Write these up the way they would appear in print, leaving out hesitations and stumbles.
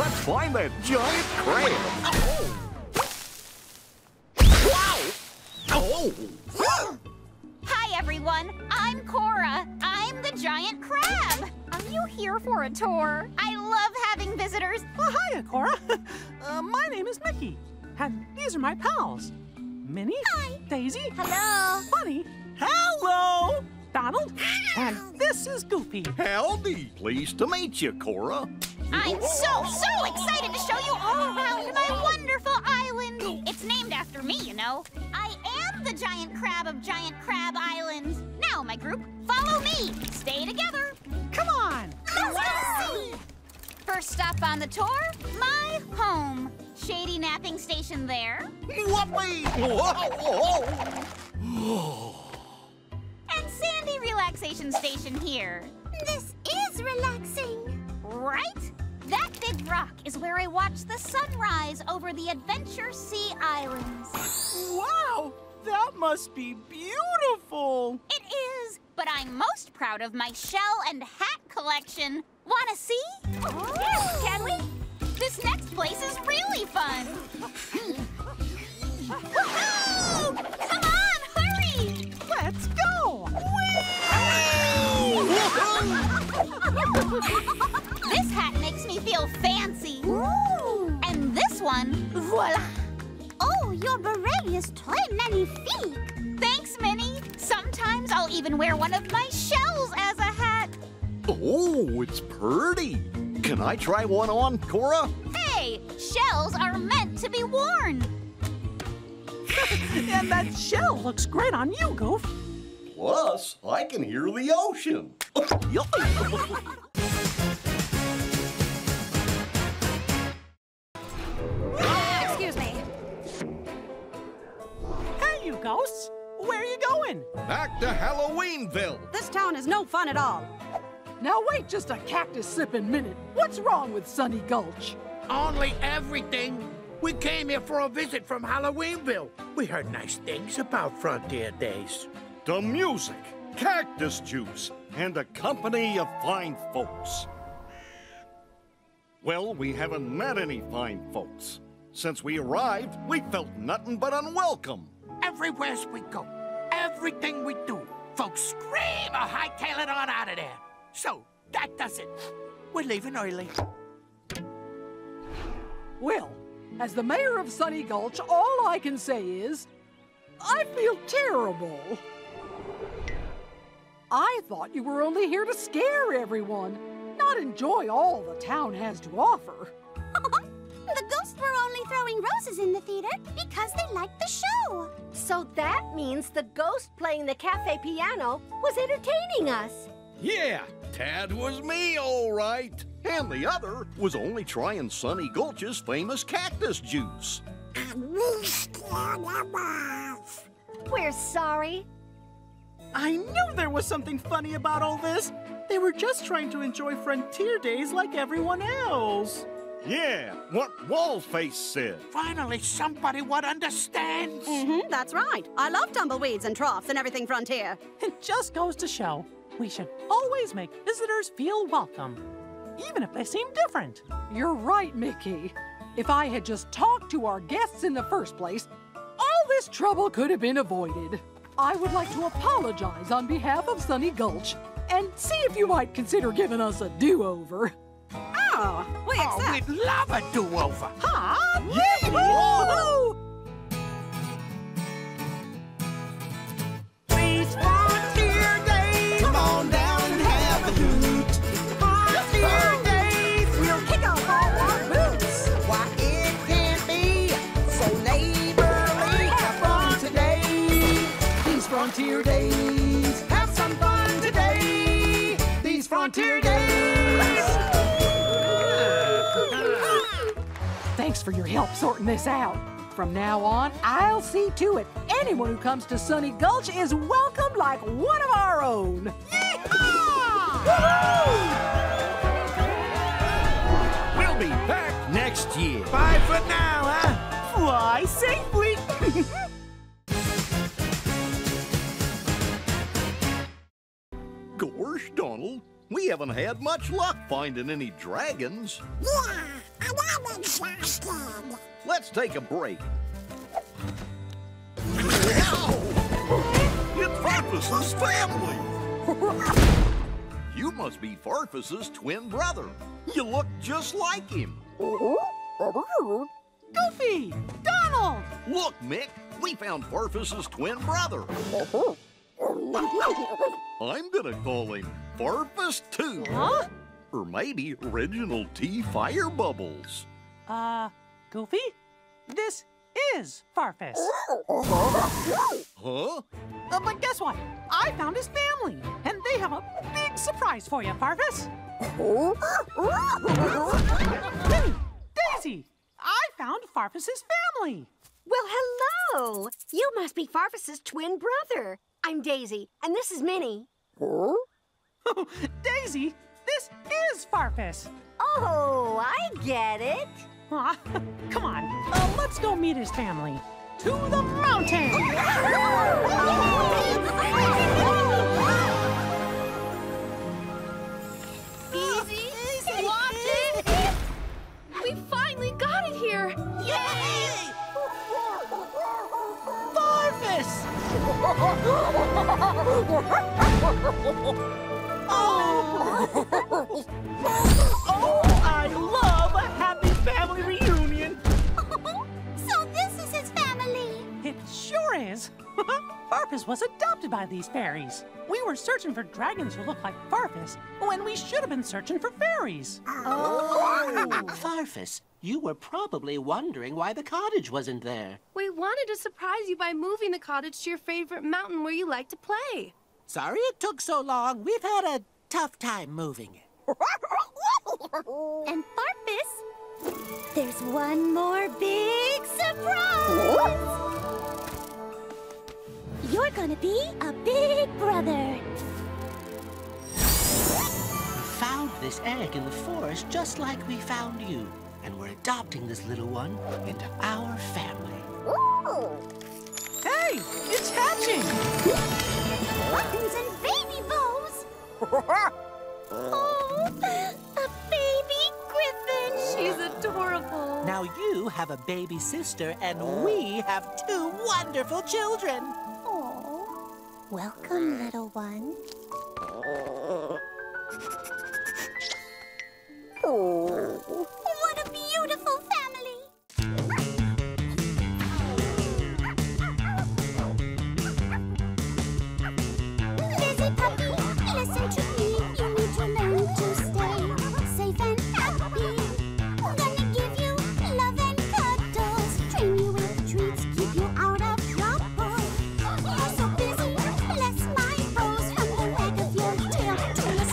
Let's find that giant crab. Oh. Wow! Oh! Hi, everyone. I'm Cora. I'm the giant crab. Are you here for a tour? I love having visitors. Well, hiya, Cora. My name is Mickey, and these are my pals. Minnie. Hi. Daisy. Hello. Sunny. Hello. Donald. And this is Goofy. Howdy. Pleased to meet you, Cora. I'm so excited to show you all around my wonderful island. It's named after me, you know. I am the giant crab of Giant Crab Island. Now, my group, follow me. Stay together. Come on. Let's go see. First stop on the tour, my home. Shady napping station there. And sandy relaxation station here. This is relaxing. Right? That big rock is where I watch the sunrise over the Adventure Sea Islands. Wow! That must be beautiful. It is, but I'm most proud of my shell and hat collection. Wanna see? Oh. Yes, can we? This next place is really fun. Woohoo! Come on, hurry! Let's go! Whee! This hat makes me feel fancy. Ooh. And this one, voila! Oh, your beret is très magnifique. Thanks, Minnie. Sometimes I'll even wear one of my shells as a hat. Oh, it's pretty. Can I try one on, Cora? Hey, shells are meant to be worn. And that shell looks great on you, Goof. Plus, I can hear the ocean. Excuse me. Hey, you ghosts. Where are you going? Back to Halloweenville. This town is no fun at all. Now wait just a cactus-sipping minute. What's wrong with Sunny Gulch? Only everything. We came here for a visit from Halloweenville. We heard nice things about Frontier Days. The music, cactus juice, and a company of fine folks. Well, we haven't met any fine folks. Since we arrived, we felt nothing but unwelcome. Everywhere we go, everything we do, folks scream or hightail it on out of there. So, that does it. We're leaving early. Well, as the mayor of Sunny Gulch, all I can say is, I feel terrible. I thought you were only here to scare everyone, not enjoy all the town has to offer. The ghosts were only throwing roses in the theater because they liked the show. So that means the ghost playing the cafe piano was entertaining us. Yeah, that was me, all right. And the other was only trying Sunny Gulch's famous cactus juice. We're sorry. I knew there was something funny about all this. They were just trying to enjoy Frontier Days like everyone else. Yeah, what Wallface said. Finally, somebody what understands. Mm-hmm, that's right. I love tumbleweeds and troughs and everything Frontier. It just goes to show. We should always make visitors feel welcome, even if they seem different. You're right, Mickey. If I had just talked to our guests in the first place, all this trouble could have been avoided. I would like to apologize on behalf of Sunny Gulch and see if you might consider giving us a do-over. Oh, we accept. Oh, we'd love a do-over. Huh? Yee-hoo! Please come on down and have a hoot. Frontier Days, we'll kick off all our boots. Why, it can't be so neighborly. Have fun today. These Frontier Days, have some fun today. These Frontier Days. Thanks for your help sorting this out. From now on, I'll see to it. Anyone who comes to Sunny Gulch is welcome like one of our own. Yeehaw! We'll be back next year. Bye for now, huh? Fly safely. Gosh, Donald, We haven't had much luck finding any dragons. Yeah, and I'm exhausted. Let's take a break. Ow! It's Farfus's family! You must be Farfus's twin brother. You look just like him. Goofy! Donald! Look, Mick, we found Farfus's twin brother. I'm gonna call him Farfus 2. Huh? Or maybe Original T Fire Bubbles. Goofy? This is Farfus. Huh? But guess what? I found his family, and they have a big surprise for you, Farfus. Minnie, Daisy, I found Farfus's family. Well, hello. You must be Farfus's twin brother. I'm Daisy, and this is Minnie. Huh? Oh, Daisy, this is Farfus. Oh, I get it. Aw, come on, let's go meet his family. To the mountain! Easy, easy, watch it! We finally got it here! Yay! Farfus! Oh! Oh, I love a happy family reunion! So this is his family! It sure is! Farfus was adopted by these fairies. We were searching for dragons who look like Farfus when we should have been searching for fairies. Oh! Farfus, you were probably wondering why the cottage wasn't there. We wanted to surprise you by moving the cottage to your favorite mountain where you like to play. Sorry it took so long. We've had a tough time moving it. And Farfus, there's one more big surprise! You're gonna be a big brother. We found this egg in the forest just like we found you. And we're adopting this little one into our family. Ooh. Hey, it's hatching! Buttons and baby bows! Oh! She's adorable. Now you have a baby sister, and we have two wonderful children. Oh, welcome, little one. Oh, what a beautiful family! Lizzie puppy, listen to me. You need to learn to stay safe and happy. You're so busy, bless my bows from the back of your tail to your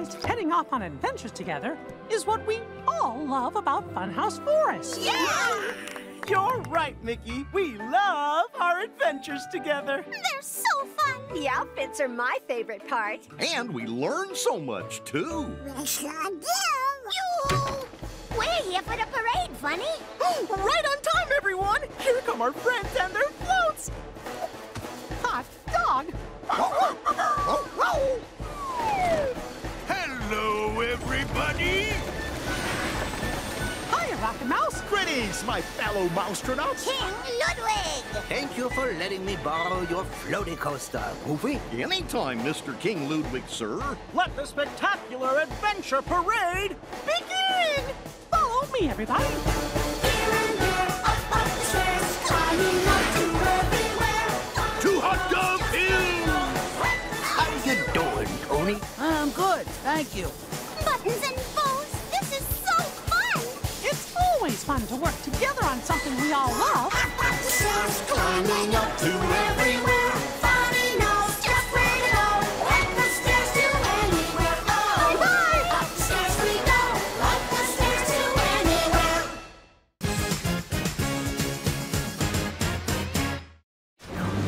realized heading off on adventures together is what we all love about Funhouse Forest. Yeah! You're right, Mickey. We love our adventures together. They're so fun. The outfits are my favorite part. And we learn so much, too. Yes, I do. We're here for the parade, Funny. Right on time, everyone. Here come our friends and their floats. Hot dog. Hello, everybody. Rocket Mouse. Greetings, my fellow Moustronauts. King Ludwig. Thank you for letting me borrow your floaty coaster, Goofy. Anytime, Mr. King Ludwig, sir. Let the spectacular adventure parade begin. Follow me, everybody. Here and there, up, up the stairs, climbing up to everywhere. To hot dog hill. How you doing, Tony? I'm good, thank you. Buttons and bows. It's fun to work together on something we all love. Climbing up to everywhere. Funny knows just where to go. Up the stairs to anywhere. Oh, bye! Up the stairs we go.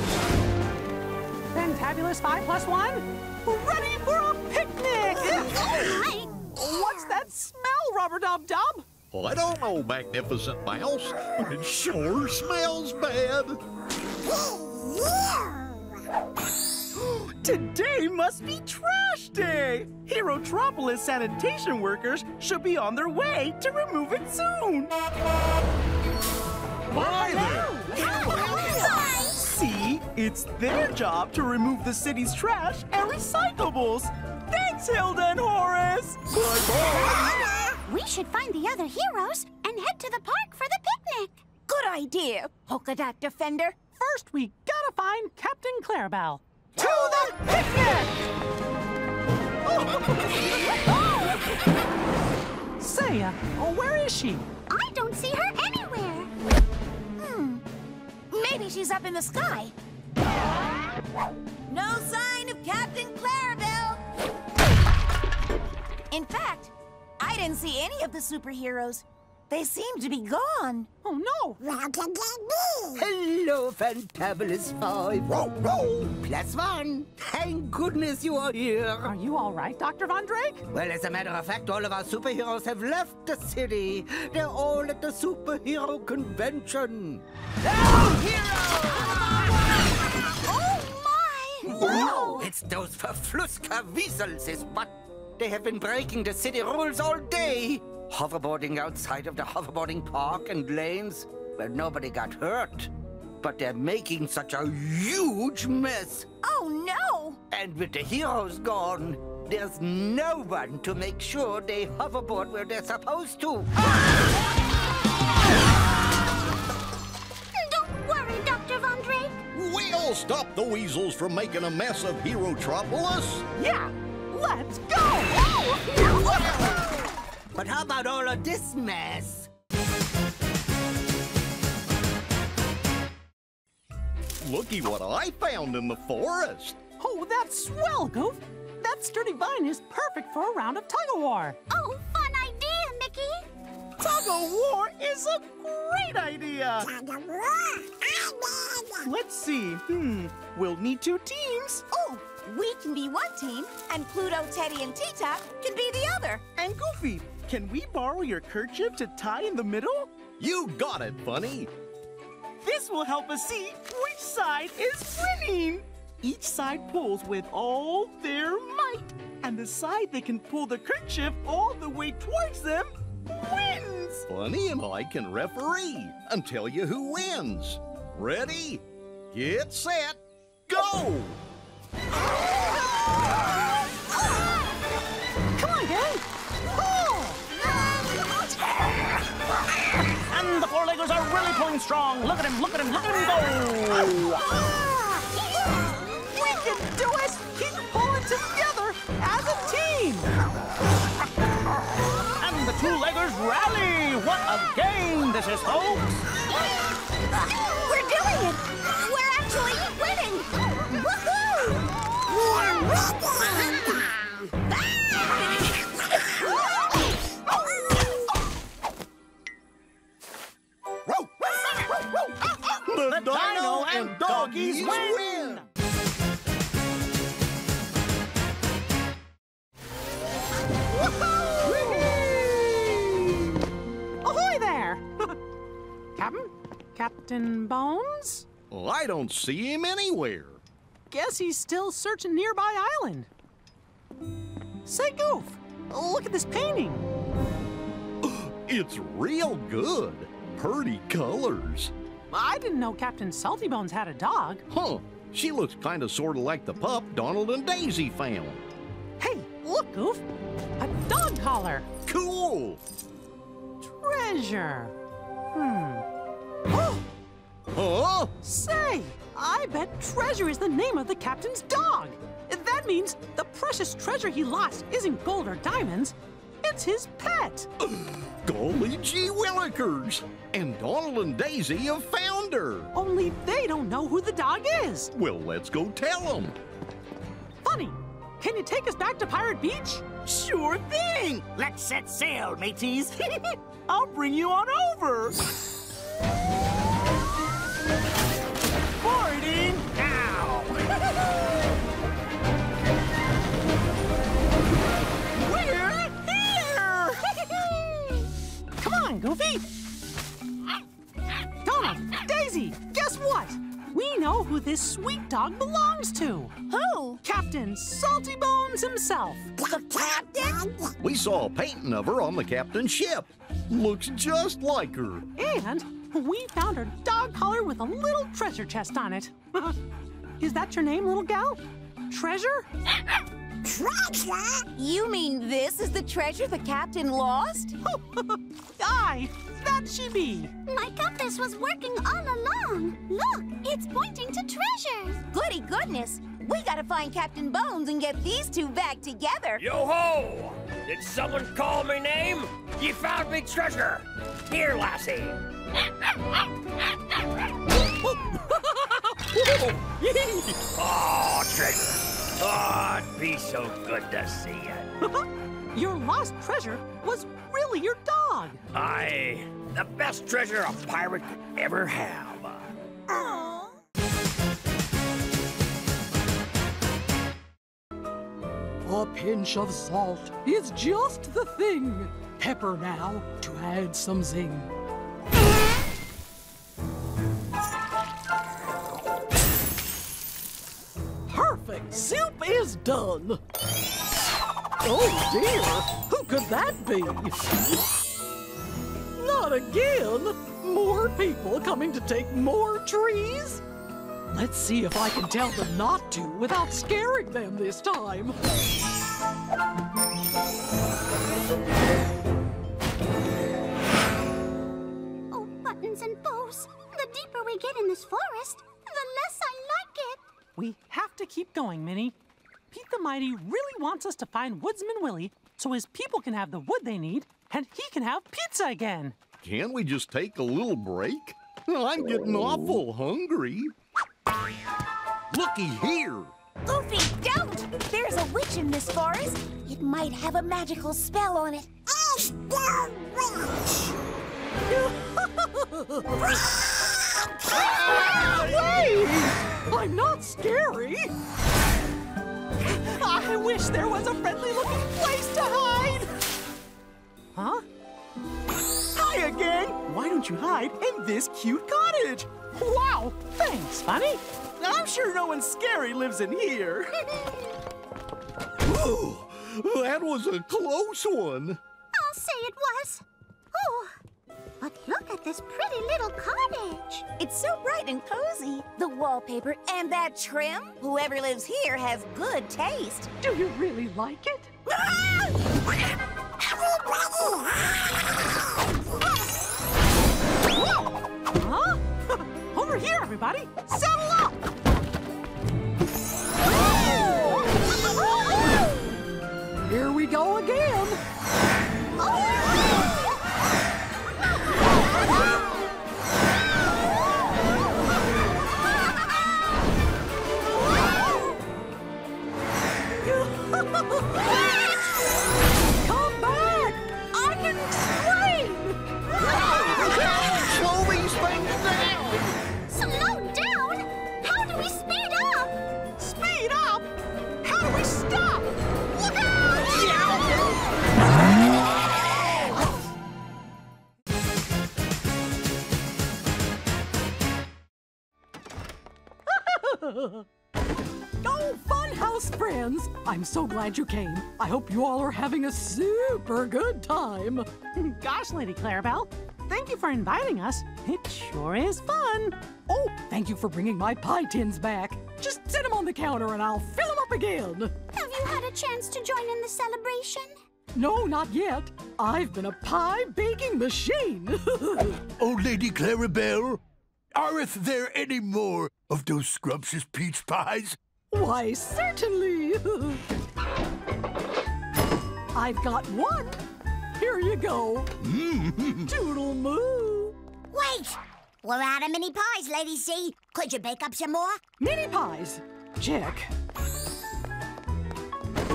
Up the stairs to anywhere. Fantabulous 5+1. Ready for a picnic! What's that smell, Rubber Dub Dub? Well, I don't know, Magnificent Mouse, but it sure smells bad. Today must be trash day. Herotropolis sanitation workers should be on their way to remove it soon. Hi there. See, it's their job to remove the city's trash and recyclables. Thanks, Hilda and Horace. Bye-bye. We should find the other heroes and head to the park for the picnic. Good idea, Polka Dot Defender. First, we gotta find Captain Clarabelle. To the picnic! Oh. Say, where is she? I don't see her anywhere. Maybe she's up in the sky. No sign of Captain Clarabelle. In fact, I didn't see any of the superheroes. They seem to be gone. Oh, no. Hello, Fantabulous 5+1. Thank goodness you are here. Are you all right, Dr. Von Drake? Well, as a matter of fact, all of our superheroes have left the city. They're all at the superhero convention. Hello, heroes! Oh, my! Wow! It's those verfluska weasels, is what? They have been breaking the city rules all day. Hoverboarding outside of the hoverboarding park and lanes where nobody got hurt. But they're making such a huge mess. Oh, no! And with the heroes gone, there's no one to make sure they hoverboard where they're supposed to. Don't worry, Dr. Von Drake. We'll stop the weasels from making a mess of Herotropolis. Yeah. Let's go! But how about all of this mess? Looky what I found in the forest. Oh, that's swell, Goof. That sturdy vine is perfect for a round of tug-of-war. Oh, fun idea, Mickey. Tug-of-war is a great idea. Tug-of-war. Let's see. We'll need two teams. Oh. We can be one team, and Pluto, Teddy, and T-Top can be the other. And Goofy, can we borrow your kerchief to tie in the middle? You got it, Bunny. This will help us see which side is winning. Each side pulls with all their might, and the side that can pull the kerchief all the way towards them wins. Bunny and I can referee and tell you who wins. Ready? Get set. Go! Come on, gang! Pull! And the four-leggers are really pulling strong. Look at him, look at him, look at him go! We can do it! Keep pulling together as a team! And the two-leggers rally! What a game this is, folks! We're doing it! We're actually winning! Woohoo! We're winning! Captain Bones? Well, I don't see him anywhere. Guess he's still searching nearby island. Say, Goof, look at this painting. It's real good. Pretty colors. I didn't know Captain Salty Bones had a dog. Huh. She looks kind of sort of like the pup Donald and Daisy found. Hey, look, Goof. A dog collar. Cool. Treasure. Oh! Huh? Say, I bet Treasure is the name of the captain's dog. That means the precious treasure he lost isn't gold or diamonds. It's his pet. Golly gee willikers. And Donald and Daisy have found her. Only they don't know who the dog is. Well, let's go tell them. Funny, can you take us back to Pirate Beach? Sure thing. Let's set sail, mateys. I'll bring you on over. Boarding now. We're here. Come on, Goofy. Donald, Daisy, guess what? We know who this sweet dog belongs to. Who? Captain Salty Bones himself. The captain? We saw a painting of her on the captain's ship. Looks just like her. And we found her dog collar with a little treasure chest on it. Is that your name, little gal? Treasure? Treasure? You mean this is the treasure the captain lost? Aye, that she be. My compass was working all along. Look, it's pointing to treasures. Goody goodness. We gotta find Captain Bones and get these two back together. Yo-ho! Did someone call me name? You found me treasure. Here, lassie. Oh, treasure. Oh, it'd be so good to see you. Your lost treasure was really your dog. Aye, the best treasure a pirate could ever have. Aww. A pinch of salt is just the thing. Pepper now to add some zing. Perfect. Soup is done. Oh dear, who could that be? Not again. More people coming to take more trees? Let's see if I can tell them not to without scaring them this time. Oh, buttons and bows. The deeper we get in this forest, the less I like it. We have to keep going, Minnie. Pete the Mighty really wants us to find Woodsman Willy so his people can have the wood they need and he can have pizza again. Can't we just take a little break? I'm getting awful hungry. Looky here. Goofy, don't! There's a witch in this forest. It might have a magical spell on it. Ash the witch! Wait! I'm not scary! I wish there was a friendly-looking place to hide! Huh? Hi again! Why don't you hide in this cute cottage? Wow! Thanks, Funny! I'm sure no one scary lives in here. Ooh, that was a close one! I'll say it was. Oh! But look at this pretty little cottage. It's so bright and cozy. The wallpaper and that trim. Whoever lives here has good taste. Do you really like it? Huh? Over here, everybody. Saddle up. Here we go again. Come back! I can explain! Slowing things down! Slow down? How do we speed up? Speed up? How do we stop? Look out! Oh, Funhouse friends! I'm so glad you came. I hope you all are having a super good time. Gosh, Lady Clarabelle, thank you for inviting us. It sure is fun. Oh, thank you for bringing my pie tins back. Just set them on the counter and I'll fill them up again. Have you had a chance to join in the celebration? No, not yet. I've been a pie-baking machine. Oh, Lady Clarabelle, aren't there any more of those scrumptious peach pies? Why, certainly. I've got one. Here you go. Toodle moo. Wait, we're out of mini pies, Lady C. Could you bake up some more? Mini pies? Check.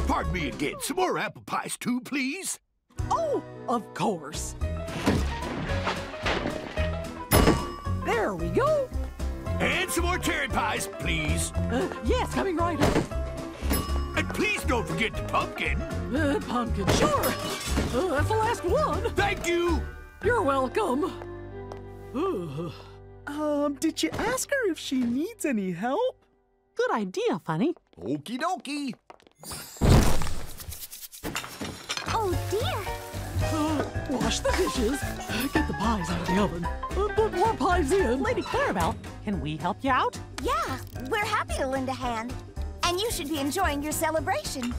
Pardon me again. Some more apple pies, too, please. Oh, of course. There we go. And some more cherry pies, please. Yes, coming right up. And please don't forget the pumpkin. Pumpkin, sure. That's the last one. Thank you. You're welcome. Did you ask her if she needs any help? Good idea, Funny. Okie dokie. Oh, dear. Wash the dishes. Get the pies out of the oven. Put more pies in. Lady Clarabelle, can we help you out? Yeah, we're happy to lend a hand. And you should be enjoying your celebration.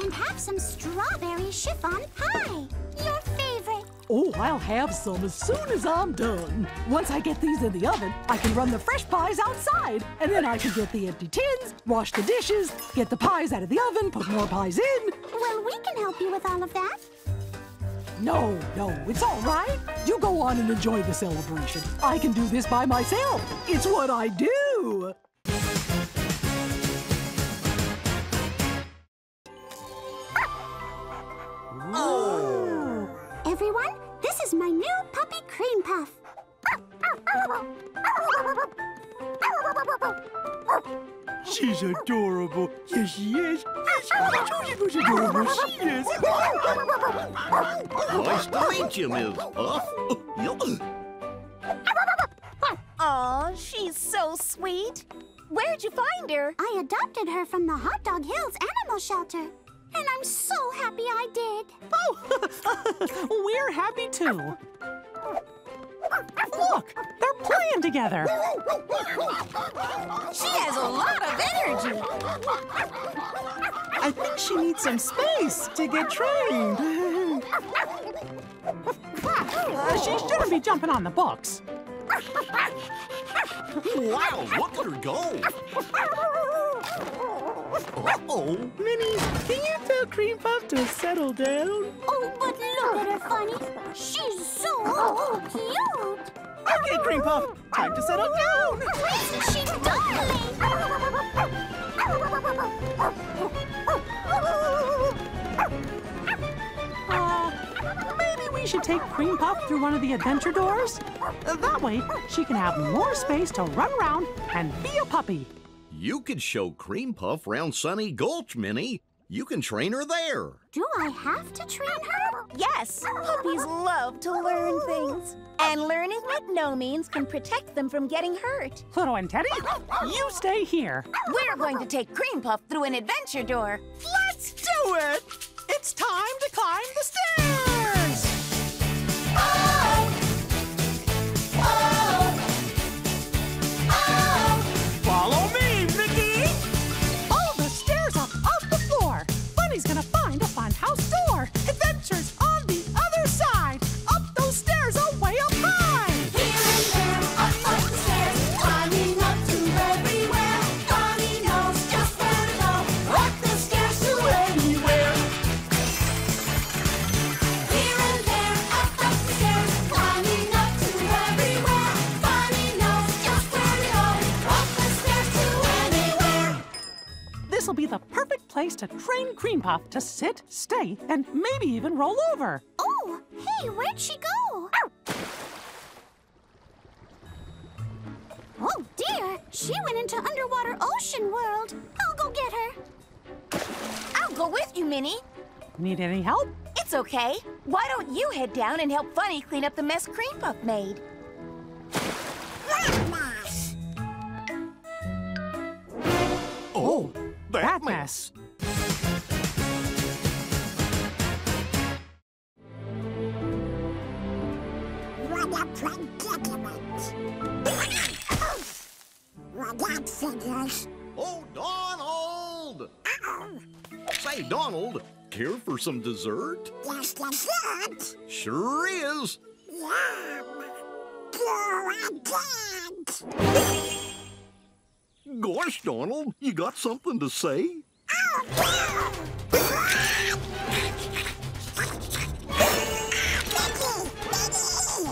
And have some strawberry chiffon pie. Your favorite. Oh, I'll have some as soon as I'm done. Once I get these in the oven, I can run the fresh pies outside. And then I can get the empty tins, wash the dishes, get the pies out of the oven, put more pies in. Well, we can help you with all of that. No, it's all right. You go on and enjoy the celebration. I can do this by myself. It's what I do. Oh! Everyone, this is my new puppy Cream Puff. She's adorable. Yes, she is. She's adorable. She is. Nice to meet you, Ms. Puff. Aw, she's so sweet. Where'd you find her? I adopted her from the Hot Dog Hills Animal Shelter. And I'm so happy I did. Oh, we're happy too. Look, they're playing together. She has a lot of energy. I think she needs some space to get trained. She shouldn't be jumping on the books. Wow, look at her go. Uh-oh. Minnie, can you tell Cream Puff to settle down? Oh, but look at her, Funny. She's so cute. Okay, Cream Puff, time to settle down. Isn't she darling? Maybe we should take Cream Puff through one of the adventure doors. That way, she can have more space to run around and be a puppy. You could show Cream Puff round Sunny Gulch, Minnie. You can train her there. Do I have to train her? Yes. Puppies love to learn things. And learning what no means can protect them from getting hurt. Pluto and Teddy, you stay here. We're going to take Cream Puff through an adventure door. Let's do it! It's time to climb the stairs! Oh! Gonna find a fun house door. Adventures on the other side. Up those stairs, away up high. Here and there, up the stairs, climbing up to everywhere. Funny knows just where to go. Up the stairs to anywhere. Here and there, up the stairs, climbing up to everywhere. Funny knows just where to go. Up the stairs to anywhere. This'll be the perfect place to train Cream Puff to sit, stay, and maybe even roll over. Oh, hey, where'd she go? Oh, dear, she went into Underwater Ocean World. I'll go get her. I'll go with you, Minnie. Need any help? It's okay. Why don't you head down and help Funny clean up the mess Cream Puff made? that mess? What a predicament. Well, that figures. Oh, Donald! Uh-oh. Say, Donald, care for some dessert? Yes, dessert? Sure is. Yum. Poor I can't. Gosh, Donald, you got something to say? Oh, no.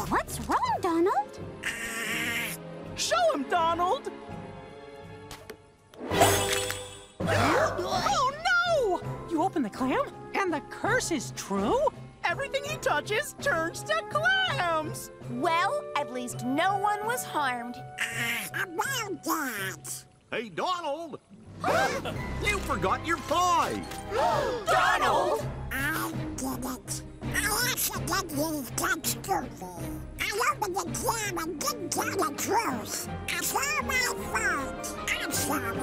What's wrong, Donald? Show him, Donald! Oh, no! You open the clam, and the curse is true? Everything he touches turns to clams! Well, at least no one was harmed. About that! Hey, Donald! You forgot your pie! Donald! I did it. I accidentally got goofy. I opened the clam and didn't tell the truth. It's all my fault. I'm sorry.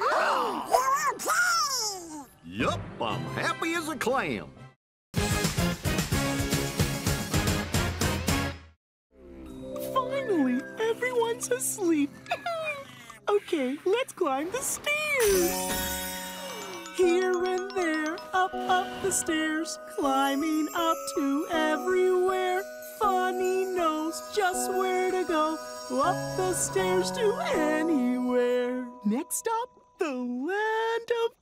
Oh, you're okay. Yup, I'm happy as a clam. Finally, everyone's asleep. Okay, let's climb the stairs. Here and there, up the stairs, climbing up to everywhere. Funny knows just where to go, up the stairs to anywhere. Next stop, the land of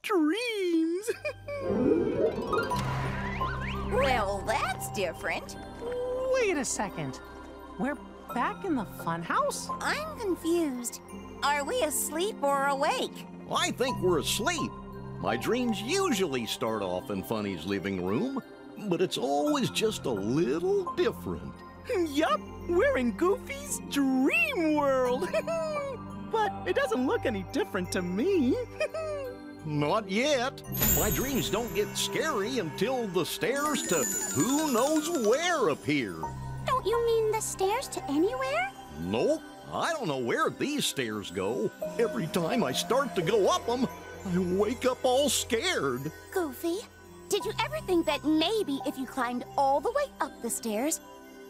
dreams. Well, that's different. Wait a second. We're back in the funhouse? I'm confused. Are we asleep or awake? I think we're asleep. My dreams usually start off in Funny's living room, but it's always just a little different. Yup, we're in Goofy's dream world. But it doesn't look any different to me. Not yet. My dreams don't get scary until the stairs to who knows where appear. Don't you mean the stairs to anywhere? Nope. I don't know where these stairs go. Every time I start to go up them, I wake up all scared. Goofy, did you ever think that maybe if you climbed all the way up the stairs,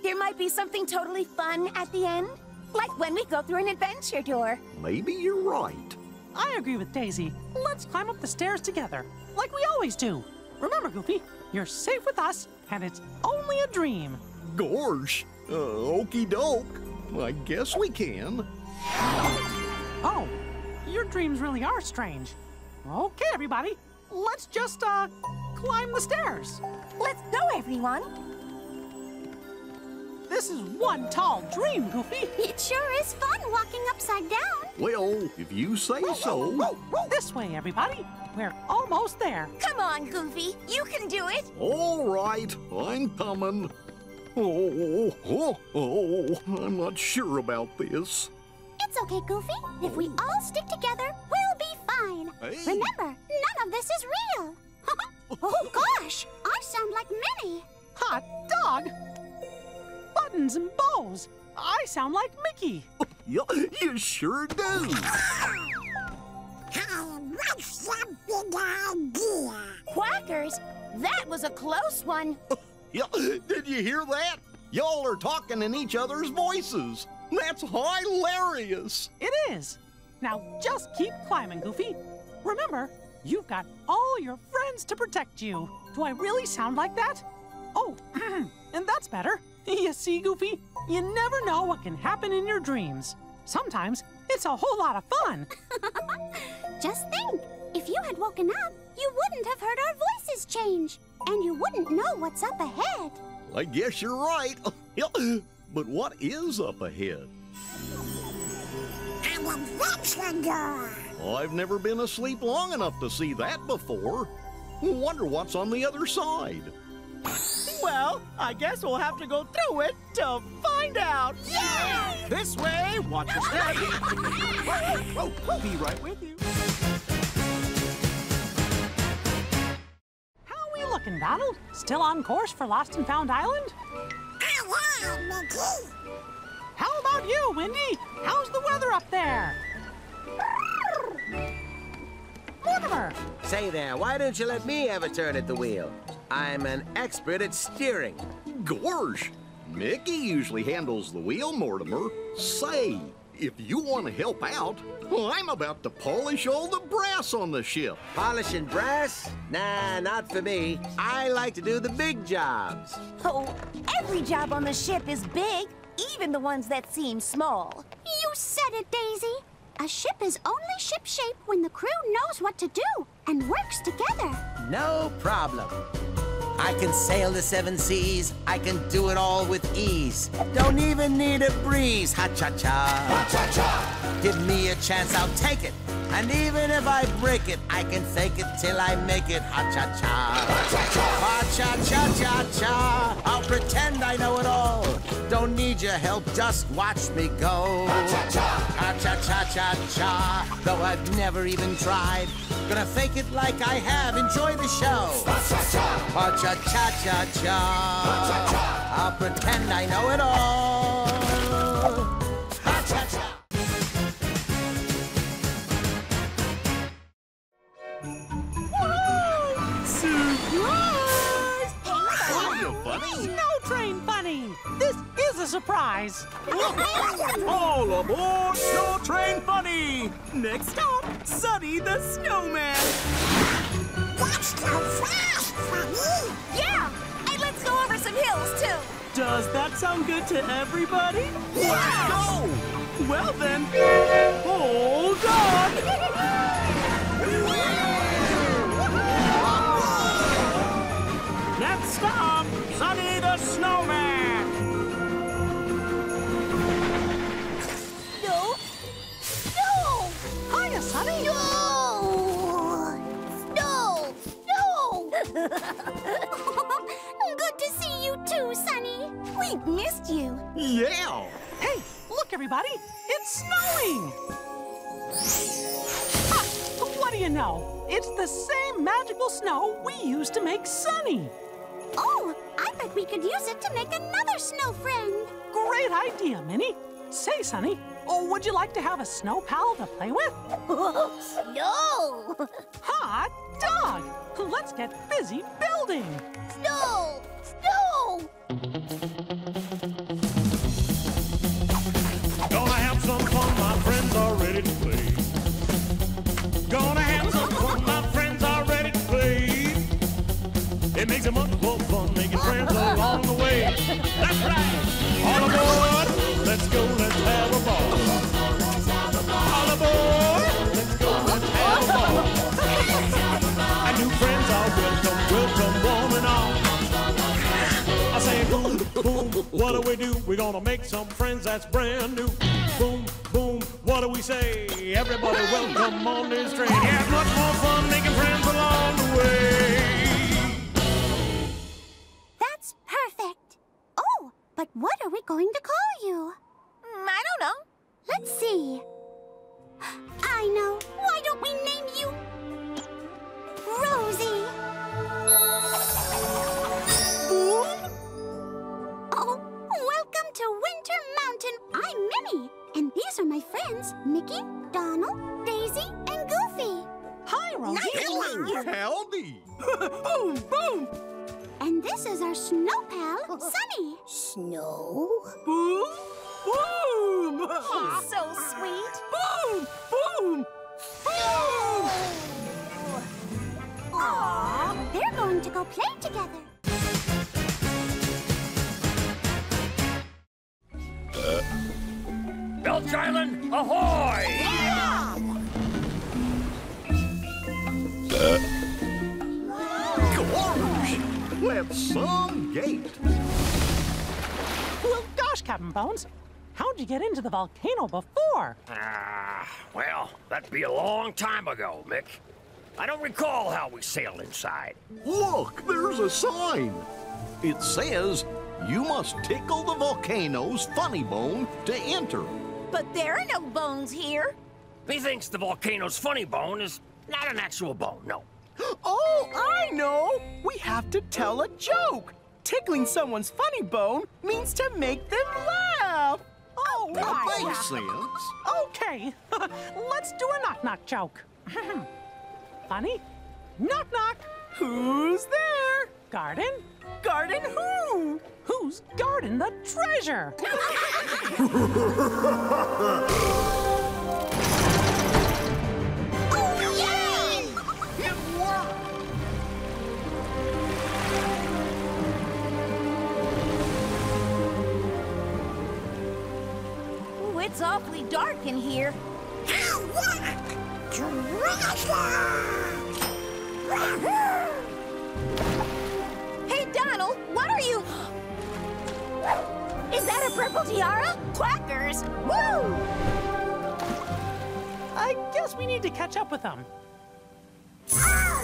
there might be something totally fun at the end? Like when we go through an adventure door. Maybe you're right. I agree with Daisy. Let's climb up the stairs together, like we always do. Remember, Goofy, you're safe with us, and it's only a dream. Gorsh, okie doke. I guess we can. Oh, your dreams really are strange. Okay, everybody, let's just, climb the stairs. Let's go, everyone. This is one tall dream, Goofy. It sure is fun walking upside down. Well, if you say so. This way, everybody. We're almost there. Come on, Goofy. You can do it. All right, I'm coming. I'm not sure about this. It's okay, Goofy. If we all stick together, we'll be fine. Hey. Remember, none of this is real. Oh, gosh, I sound like Minnie. Hot dog. Buttons and bows. I sound like Mickey. You sure do. What's a big idea? Quackers, that was a close one. Yeah, did you hear that? Y'all are talking in each other's voices. That's hilarious. It is. Now just keep climbing, Goofy. Remember, you've got all your friends to protect you. Do I really sound like that? Oh, and that's better. You see, Goofy, you never know what can happen in your dreams. Sometimes it's a whole lot of fun. Just think, if you had woken up, you wouldn't have heard our voices change. And you wouldn't know what's up ahead. I guess you're right. But what is up ahead? An adventure door. I've never been asleep long enough to see that before. Wonder what's on the other side. Well, I guess we'll have to go through it to find out. Yeah! This way, watch your step. We'll be right with you. And Donald, still on course for Lost and Found Island? I am, Mickey. How about about you, Wendy? How's the weather up there? Mortimer! Say there, why don't you let me have a turn at the wheel? I'm an expert at steering. Gorge! Mickey usually handles the wheel, Mortimer. Say, if you want to help out, well, I'm about to polish all the brass on the ship. Polishing brass? Nah, not for me. I like to do the big jobs. Oh, every job on the ship is big, even the ones that seem small. You said it, Daisy. A ship is only ship-shape when the crew knows what to do and works together. No problem. I can sail the seven seas. I can do it all with ease. Don't even need a breeze. Ha-cha-cha. Ha-cha-cha. Give me a chance, I'll take it. And even if I break it, I can fake it till I make it. Ha-cha-cha. Ha-cha-cha. Ha-cha-cha-cha-cha. I'll pretend I know it all. Don't need your help, just watch me go. Ha-cha-cha. Ha-cha-cha-cha-cha. Though I've never even tried, gonna fake it like I have. Enjoy the show. Ha-cha-cha. Ha-cha-cha-cha-cha. Ha-cha-cha. I'll pretend I know it all. Ha-cha-cha. Snow Train Bunny! This is a surprise! All aboard Snow Train Bunny! Next stop, Sunny the Snowman! Watch the flash, Sunny! Yeah! And let's go over some hills, too! Does that sound good to everybody? Yes! Let's go! Well then, hold on! Next stop! Sunny the Snowman! No! No! Hiya, Sunny! No! No! No! Good to see you too, Sunny. We've missed you. Yeah! Hey, look, everybody! It's snowing! Ha! What do you know? It's the same magical snow we used to make Sunny. Oh, I bet we could use it to make another snow friend. Great idea, Minnie. Say, Sunny, would you like to have a snow pal to play with? Snow! Hot dog! Let's get busy building. Snow! Snow! Gonna have some fun, my friends are ready to play. Gonna have some fun, my friends are ready to play. It makes a much more fun making friends along the way. That's right! All aboard! Let's go, let's have a ball. All aboard! Let's go, let's have a ball. And new friends are welcome, welcome, warm and all. I say boom, boom, what do? We're gonna make some friends that's brand new. Boom, boom, what do we say? Everybody welcome on this train. Yeah, much more fun making friends along the way. Perfect. Oh, but what are we going to call you? I don't know. Let's see. I know. Why don't we name you Rosie? Boom? Oh, welcome to Winter Mountain. I'm Minnie, and these are my friends, Mickey, Donald, Daisy, and Goofy. Hi, Rosie. Hello. Howdy. Boom, boom. And this is our snow pal, Sunny. Snow? Boom! Boom! He's so sweet. Boom! Boom! Boom! Aww, they're going to go play together. Belch Island, ahoy! Yeah! At some gate. Well, gosh, Captain Bones, how'd you get into the volcano before? Well, that'd be a long time ago, Mick. I don't recall how we sailed inside. Look, there's a sign. It says, you must tickle the volcano's funny bone to enter. But there are no bones here. Methinks the volcano's funny bone is not an actual bone, no. Oh, I know! We have to tell a joke! Tickling someone's funny bone means to make them laugh! Oh, Oh, my sales. Okay, let's do a knock-knock joke. Funny? Knock-knock. Who's there? Garden? Garden who? Who's guarding the treasure? It's awfully dark in here. Hey, Donald, what are you? Is that a purple tiara? Quackers! Woo! I guess we need to catch up with them. Oh,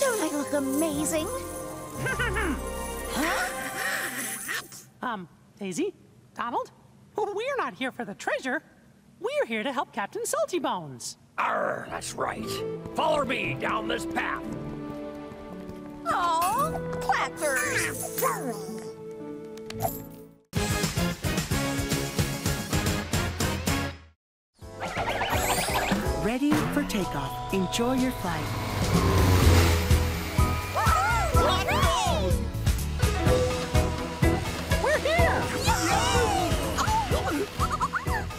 don't I look amazing? Huh? Daisy, Donald, we're not here for the treasure. We're here to help Captain Salty Bones. Arr, that's right. Follow me down this path. Oh, clappers. Ready for takeoff. Enjoy your flight.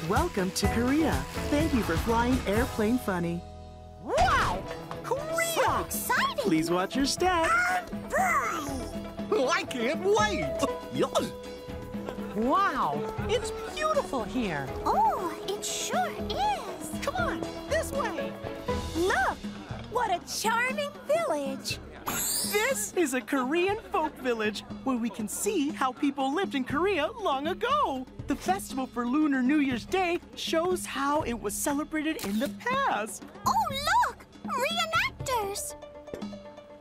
Welcome to Korea. Thank you for flying Airplane Funny. Wow! Korea! So exciting! Please watch your step. I can't wait! Wow! It's beautiful here. Oh, it sure is. Come on, this way. Look! What a charming village. This is a Korean folk village where we can see how people lived in Korea long ago. The festival for Lunar New Year's Day shows how it was celebrated in the past. Oh, look! Reenactors!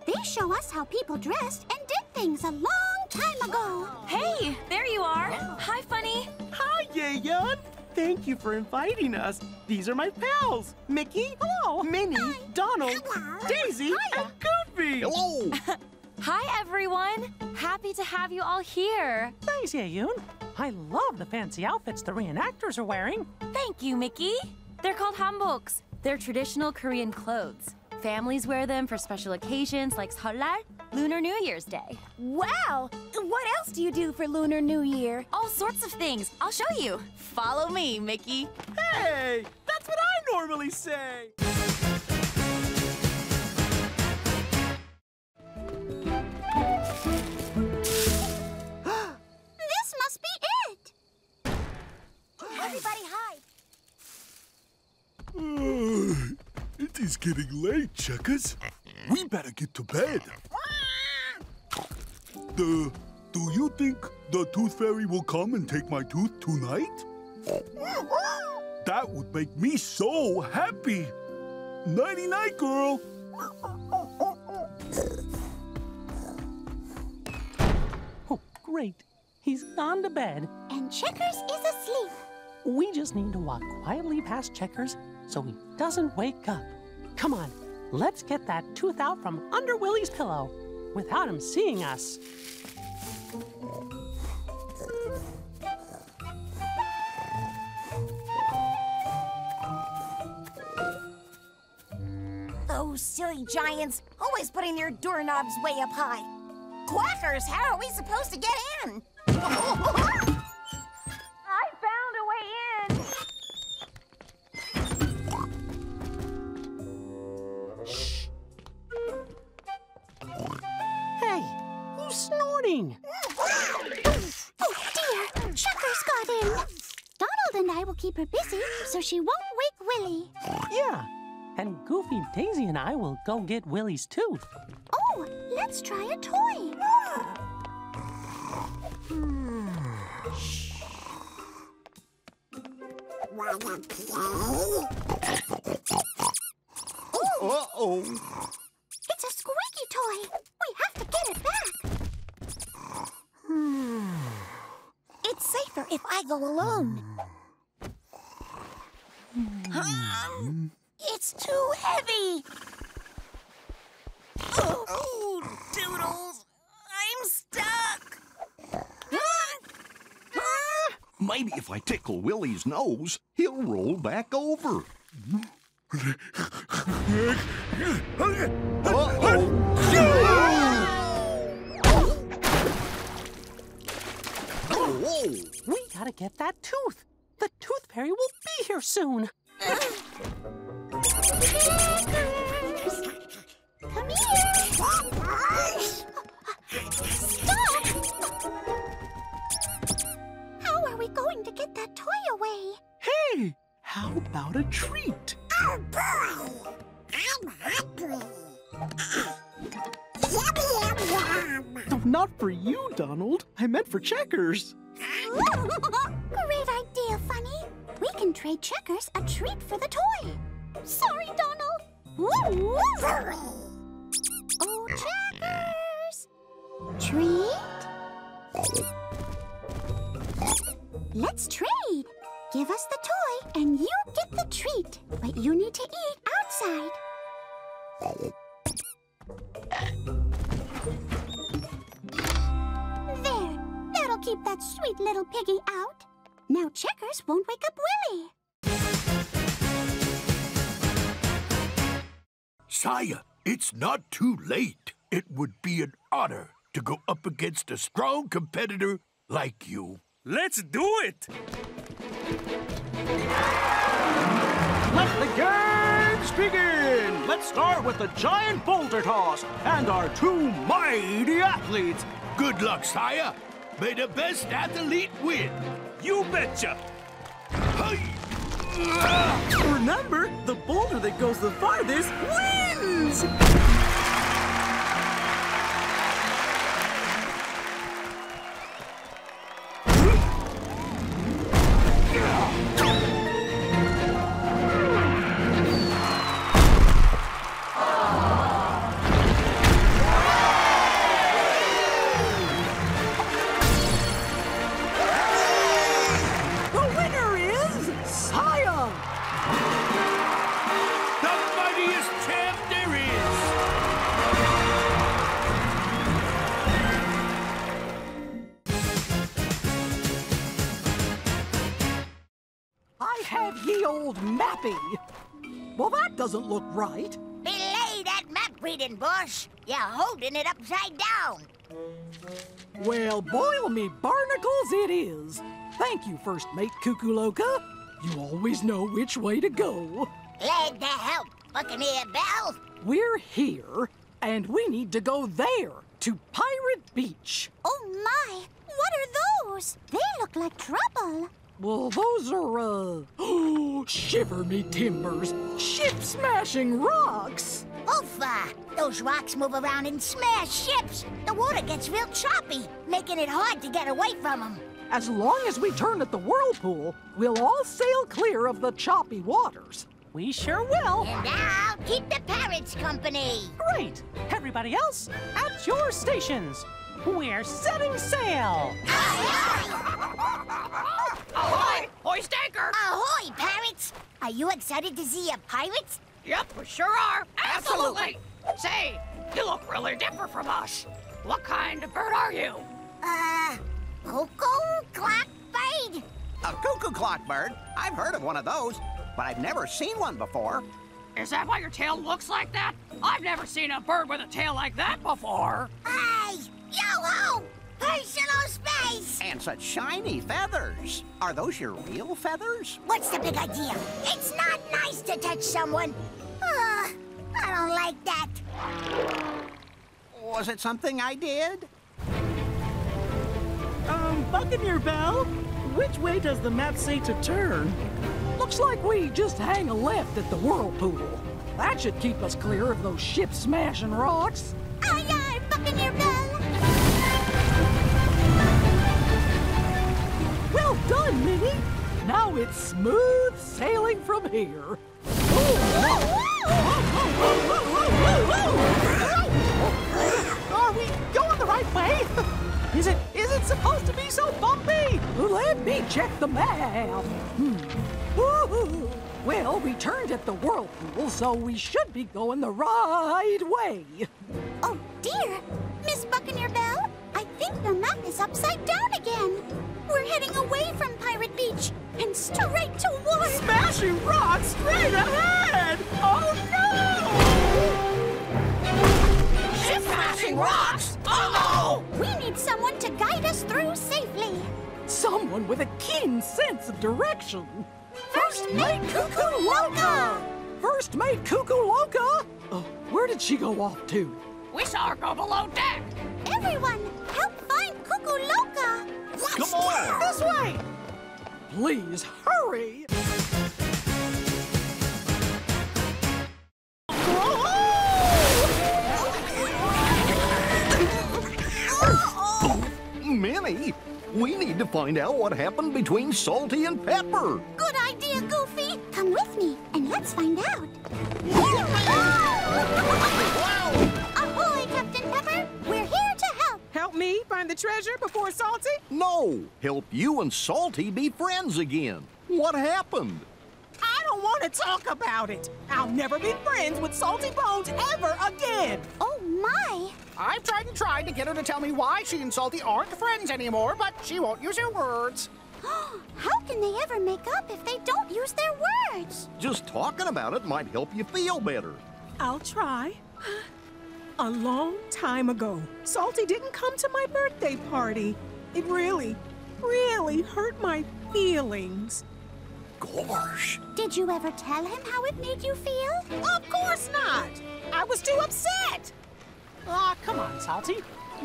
They show us how people dressed and did things a long time ago. Hey, there you are. Hi, Funny. Hi, Yeon. Thank you for inviting us. These are my pals, Mickey, hello, Minnie, hi. Donald, hello. Daisy, hiya. And Goofy. Hello. Hi, everyone. Happy to have you all here. Thanks, Yeon. I love the fancy outfits the reenactors are wearing. Thank you, Mickey. They're called hanboks. They're traditional Korean clothes. Families wear them for special occasions like Seollal, Lunar New Year's Day. Wow! What else do you do for Lunar New Year? All sorts of things. I'll show you. Follow me, Mickey. Hey! That's what I normally say! This must be it! Everybody hide! It is getting late, Checkers. We better get to bed. Do you think the Tooth Fairy will come and take my tooth tonight? That would make me so happy. Nighty-night, girl. Oh, great. He's gone to bed. And Checkers is asleep. We just need to walk quietly past Checkers so he doesn't wake up. Come on, let's get that tooth out from under Willy's pillow without him seeing us. Those silly giants, always putting their doorknobs way up high. Quackers, how are we supposed to get in? Oh dear, Checkers got in. Donald and I will keep her busy so she won't wake Willy. Yeah, and Goofy, Daisy, and I will go get Willy's tooth. Oh, let's try a toy. Wanna play? Uh-oh. It's a squeaky toy. We have to get it back. It's safer if I go alone. It's too heavy. Oh, doodles. I'm stuck. Maybe if I tickle Willy's nose, he'll roll back over. Uh-oh. We gotta get that tooth. The tooth fairy will be here soon. Come here! Stop! How are we going to get that toy away? Hey, how about a treat? Oh boy! I'm hungry. Yum, yum, yum! Not for you, Donald. I meant for Checkers. Great idea, Funny. We can trade Checkers a treat for the toy. Sorry, Donald. Woo, woo. Oh, Checkers! Treat? Let's trade. Give us the toy and you get the treat. But you need to eat outside. There. That'll keep that sweet little piggy out. Now Checkers won't wake up Willy. Saya, it's not too late. It would be an honor to go up against a strong competitor like you. Let's do it! Let the games begin! Let's start with the giant boulder toss and our two mighty athletes. Good luck, Saya. May the best athlete win. You betcha! Remember, the boulder that goes the farthest wins! Well, that doesn't look right. Belay that map reading, Bush. You're holding it upside down. Well, boil me barnacles it is. Thank you, First Mate Cuckoo-Loca. You always know which way to go. Glad to help, Buccaneer Belle. We're here, and we need to go there, to Pirate Beach. Oh, my. What are those? They look like trouble. Well, those are, oh, shiver me timbers, ship-smashing rocks! Oofa! Those rocks move around and smash ships. The water gets real choppy, making it hard to get away from them. As long as we turn at the whirlpool, we'll all sail clear of the choppy waters. We sure will. And I'll keep the parrots company. Great! Everybody else, at your stations. We're setting sail! Ahoy! Ahoy! Hoist anchor! Ahoy, parrots! Are you excited to see your pirates? Yep, we sure are! Absolutely! Say, you look really different from us. What kind of bird are you? Cuckoo-clock bird. A cuckoo-clock bird? I've heard of one of those, but I've never seen one before. Is that why your tail looks like that? I've never seen a bird with a tail like that before. Hey! Yo-ho! Personal space! And such shiny feathers. Are those your real feathers? What's the big idea? It's not nice to touch someone. I don't like that. Was it something I did? Buccaneer Belle, which way does the map say to turn? Looks like we just hang a left at the whirlpool. That should keep us clear of those ship-smashing rocks. Aye, aye, Buccaneer Belle! Well done, Minnie! Now it's smooth sailing from here. Are we going the right way? Is it supposed to be so bumpy? Let me check the map. Woo-hoo. Well, we turned at the whirlpool, so we should be going the right way. Oh, dear. Miss Buccaneer Belle, I think the map is upside down again. We're heading away from Pirate Beach and straight to war. Smashing rocks straight ahead! Oh no! She's smashing rocks! Oh no! We need someone to guide us through safely. Someone with a keen sense of direction. First mate Cuckoo-Loca! First mate Cuckoo-Loca? Where did she go off to? We saw her go below deck. Everyone, help find Cuckoo-Loca. Come on! This way! Please hurry! Minnie, we need to find out what happened between Salty and Pepper. Good idea, Goofy. Come with me and let's find out. Ahoy, Captain Pepper. We're here to help. Help me find the treasure before Salty? No, help you and Salty be friends again. What happened? I don't want to talk about it. I'll never be friends with Salty Bones ever again. Oh, my. I've tried and tried to get her to tell me why she and Salty aren't friends anymore, but she won't use her words. How can they ever make up if they don't use their words? Just talking about it might help you feel better. I'll try. A long time ago, Salty didn't come to my birthday party. It really, really hurt my feelings. Gosh. Did you ever tell him how it made you feel? Of course not. I was too upset. Come on, Salty.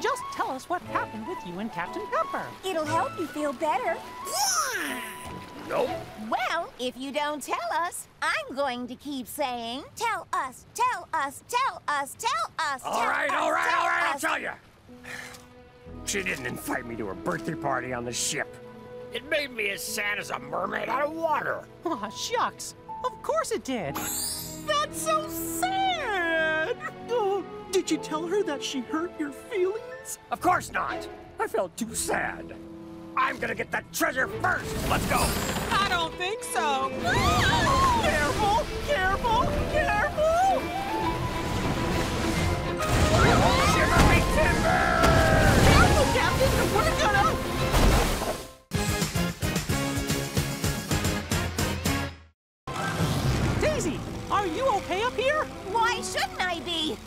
Just tell us what happened with you and Captain Pepper. It'll help you feel better. Yeah! Nope. Well, if you don't tell us, I'm going to keep saying, tell us, tell us, tell us, tell us, tell us. All right, I'll tell you. She didn't invite me to her birthday party on the ship. It made me as sad as a mermaid out of water. Aw, shucks. Of course it did. That's so sad. Did you tell her that she hurt your feelings? Of course not. I felt too sad. I'm gonna get that treasure first. Let's go. I don't think so. Careful, careful, careful. Shiver me timber! Careful, Captain. We're gonna... Daisy, are you okay up here? Why shouldn't I be?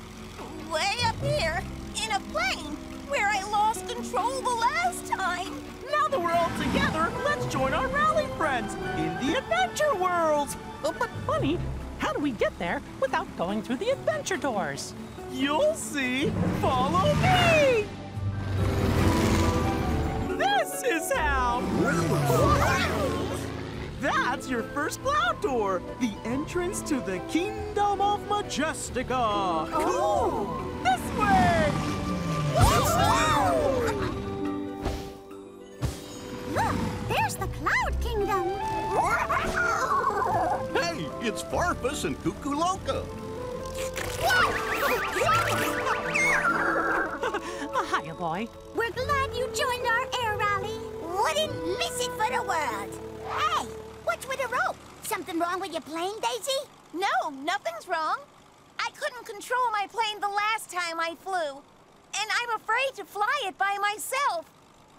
Way up here, in a plane, where I lost control the last time. Now that we're all together, let's join our rally friends in the adventure world. But funny, how do we get there without going through the adventure doors? You'll see. Follow me. This is how. That's your first cloud door, the entrance to the Kingdom of Majestica. Cool! This way! Look, there's the Cloud Kingdom. Hey, it's Farfus and Cuckoo-Loca. Hiya, boy. We're glad you joined our air rally. Wouldn't miss it for the world. Hey! What's with the rope? Something wrong with your plane, Daisy? No, nothing's wrong. I couldn't control my plane the last time I flew. And I'm afraid to fly it by myself.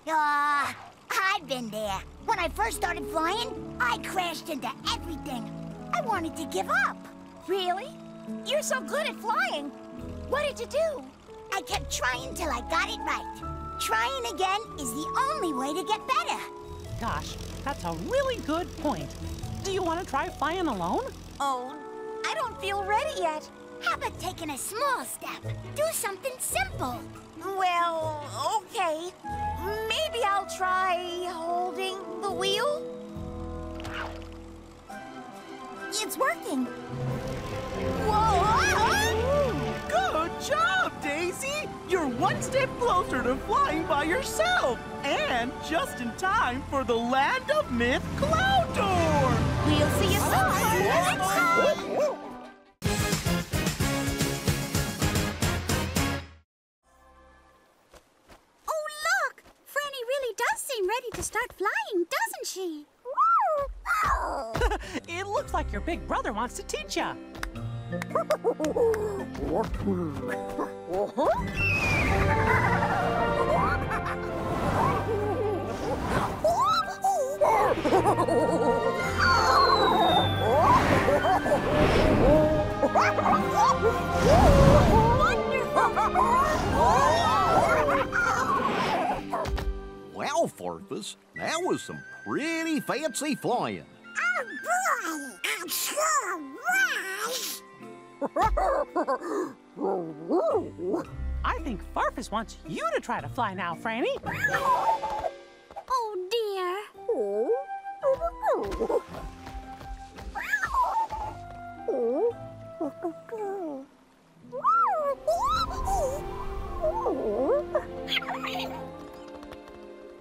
I've been there. When I first started flying, I crashed into everything. I wanted to give up. Really? You're so good at flying. What did you do? I kept trying till I got it right. Trying again is the only way to get better. Gosh, that's a really good point. Do you want to try flying alone? Oh, I don't feel ready yet. How about taking a small step? Do something simple. Well, okay. Maybe I'll try holding the wheel. It's working. Whoa! Good job, Daisy! You're one step closer to flying by yourself. And just in time for the Land of Myth Cloud Door! We'll see you soon! Oh, look! Franny really does seem ready to start flying, doesn't she? It looks like your big brother wants to teach ya. Well, Farfus, that was some pretty fancy flying. Oh, boy! I sure was! I think Farfus wants you to try to fly now, Franny. Oh, dear.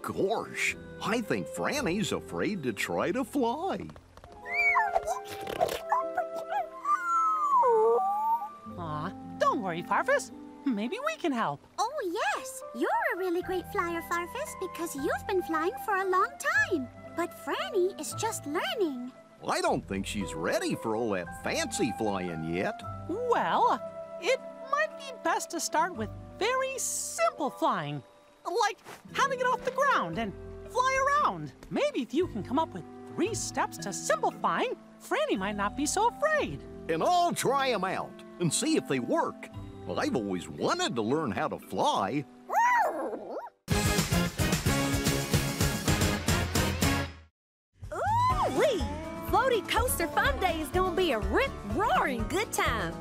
Gosh, I think Franny's afraid to try to fly. Aw, don't worry, Farfus. Maybe we can help. Oh, yes. You're a really great flyer, Farfus, because you've been flying for a long time. But Franny is just learning. I don't think she's ready for all that fancy flying yet. Well, it might be best to start with very simple flying, like how to get off the ground and fly around. Maybe if you can come up with 3 steps to simplifying, Franny might not be so afraid. And I'll try them out and see if they work. Well, I've always wanted to learn how to fly. Ooh-wee! Floaty Coaster Fun Day is gonna be a rip-roaring good time.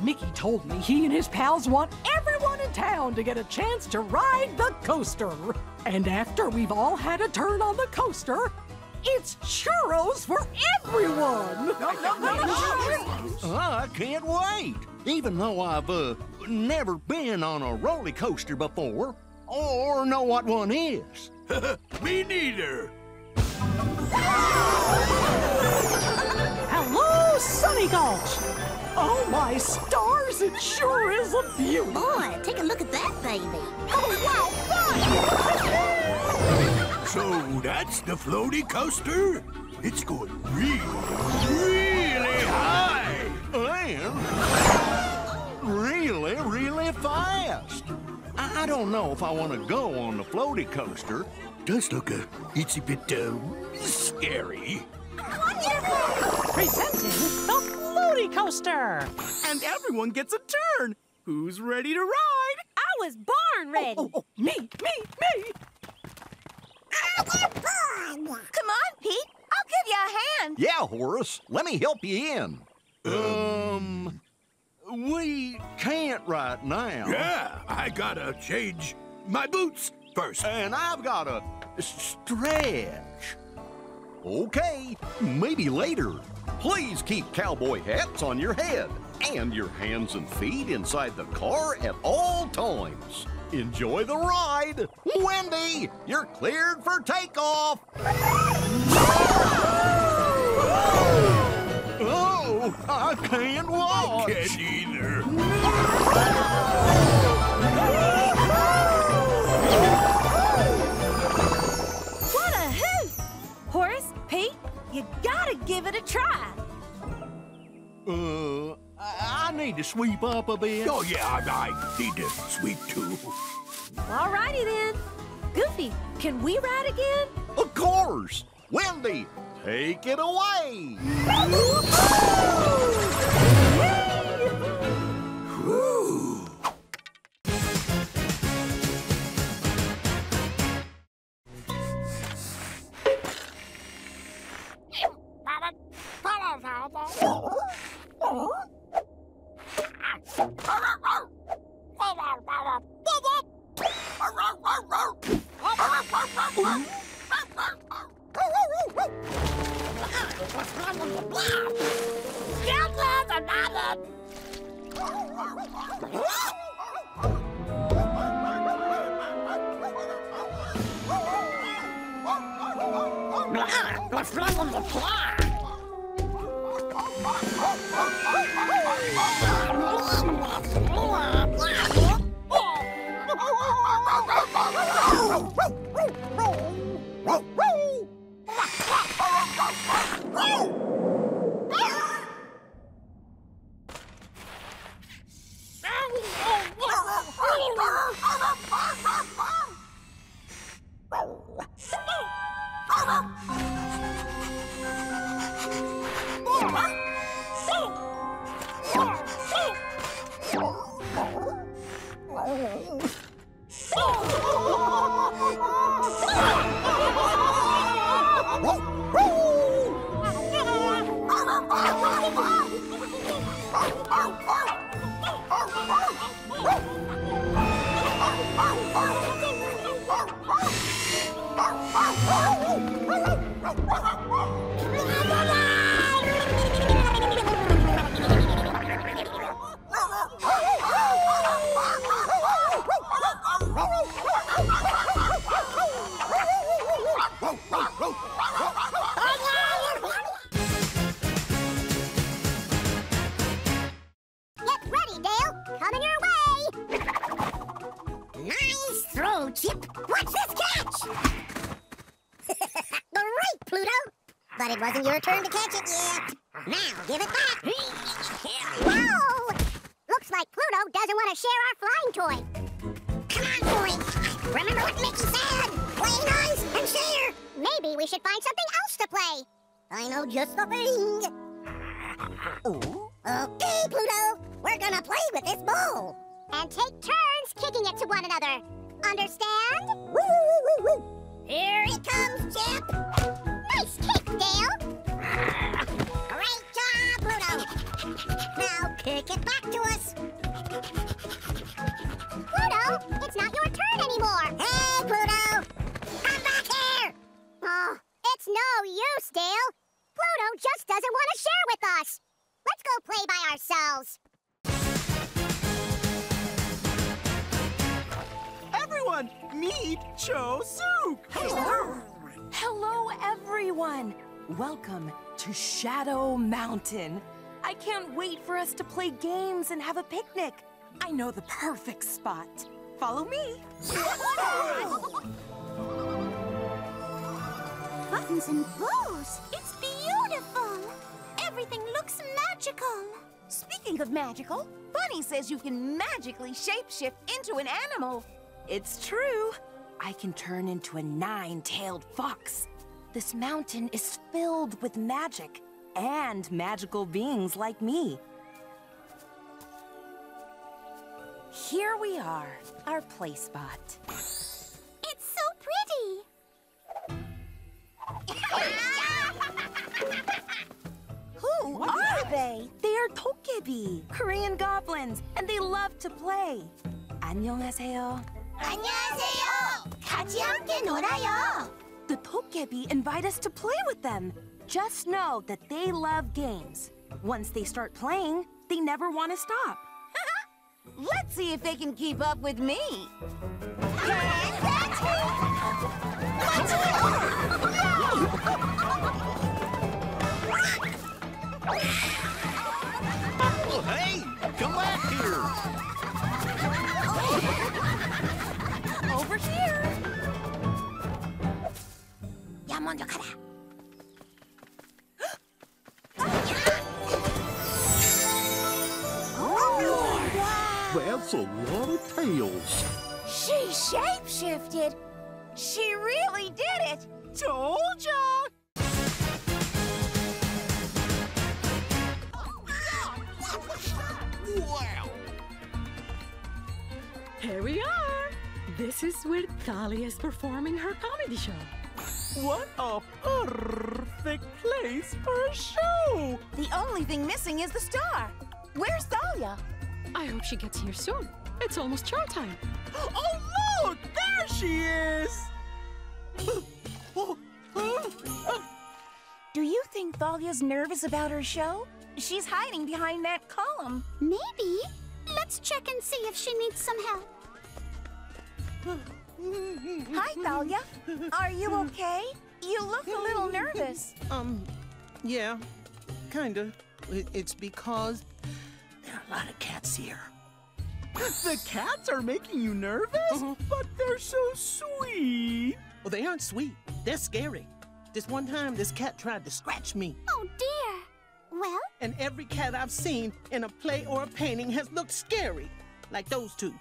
Mickey told me he and his pals want everyone in town to get a chance to ride the coaster. And after we've all had a turn on the coaster, it's churros for everyone! I can't wait! Even though I've never been on a roller coaster before, or know what one is. Me neither. Hello, Sunny Gulch. Oh my stars! It sure is a view. Boy, take a look at that baby. Oh wow! So that's the floaty coaster. It's going really, really high. Really, really fast. I don't know if I want to go on the floaty coaster. Does look a itsy bit scary. Presenting the floaty coaster. And everyone gets a turn. Who's ready to ride? I was born ready. Me. I was born. Come on, Pete. I'll give you a hand. Yeah, Horace. Let me help you in. We can't right now. Yeah, I gotta change my boots first. And I've gotta stretch. Okay, maybe later. Please keep cowboy hats on your head and your hands and feet inside the car at all times. Enjoy the ride. Wendy, you're cleared for takeoff. Oh, I can't watch. I can't either. What a hoot! Horace, Pete, you gotta give it a try. I need to sweep up a bit. Oh, yeah, I need to sweep too. All righty then. Goofy, can we ride again? Of course. Wendy, take it away! Woo! but it wasn't your turn to catch it yet. Now give it back. Whoa! Looks like Pluto doesn't want to share our flying toy. Come on, boys. Remember what Mickey said. Play nice and share. Maybe we should find something else to play. I know just the thing. Ooh. Okay, Pluto. We're gonna play with this bowl. And take turns kicking it to one another. Understand? Woo, woo, woo, woo. Here it comes, Chip. Nice kick, Dale. Great job, Pluto. Now kick it back to us. Pluto, it's not your turn anymore. Hey, Pluto. Come back here. Oh, it's no use, Dale. Pluto just doesn't want to share with us. Let's go play by ourselves. Everyone, meet Cho-Sook! Hello! Hello, everyone! Welcome to Shadow Mountain. I can't wait for us to play games and have a picnic. I know the perfect spot. Follow me. Buttons and bows! It's beautiful! Everything looks magical. Speaking of magical, Bunny says you can magically shapeshift into an animal. It's true. I can turn into a nine-tailed fox. This mountain is filled with magic and magical beings like me. Here we are, our play spot. It's so pretty. Who are they? They are tokebi, Korean goblins, and they love to play. 안녕하세요. 안녕하세요. 같이 함께 놀아요. The Tokebi invite us to play with them. Just know that they love games. Once they start playing, they never want to stop. Let's see if they can keep up with me. Oh, hey, come back here. Over here. 야, 먼저 가라. Oh, wow. That's a lot of tails. She shapeshifted. She really did it. Told ya. Wow. Here we are. This is where Thalia is performing her comedy show. What a perfect place for a show! The only thing missing is the star. Where's Thalia? I hope she gets here soon. It's almost show time. Oh, look! There she is! Do you think Thalia's nervous about her show? She's hiding behind that column. Maybe. Let's check and see if she needs some help. Hi, Thalia. Are you okay? You look a little nervous. Yeah, kinda. It's because there are a lot of cats here. The cats are making you nervous? But they're so sweet. Well, they aren't sweet. They're scary. This one time, this cat tried to scratch me. Oh, dear. Well? And every cat I've seen in a play or a painting has looked scary. Like those two.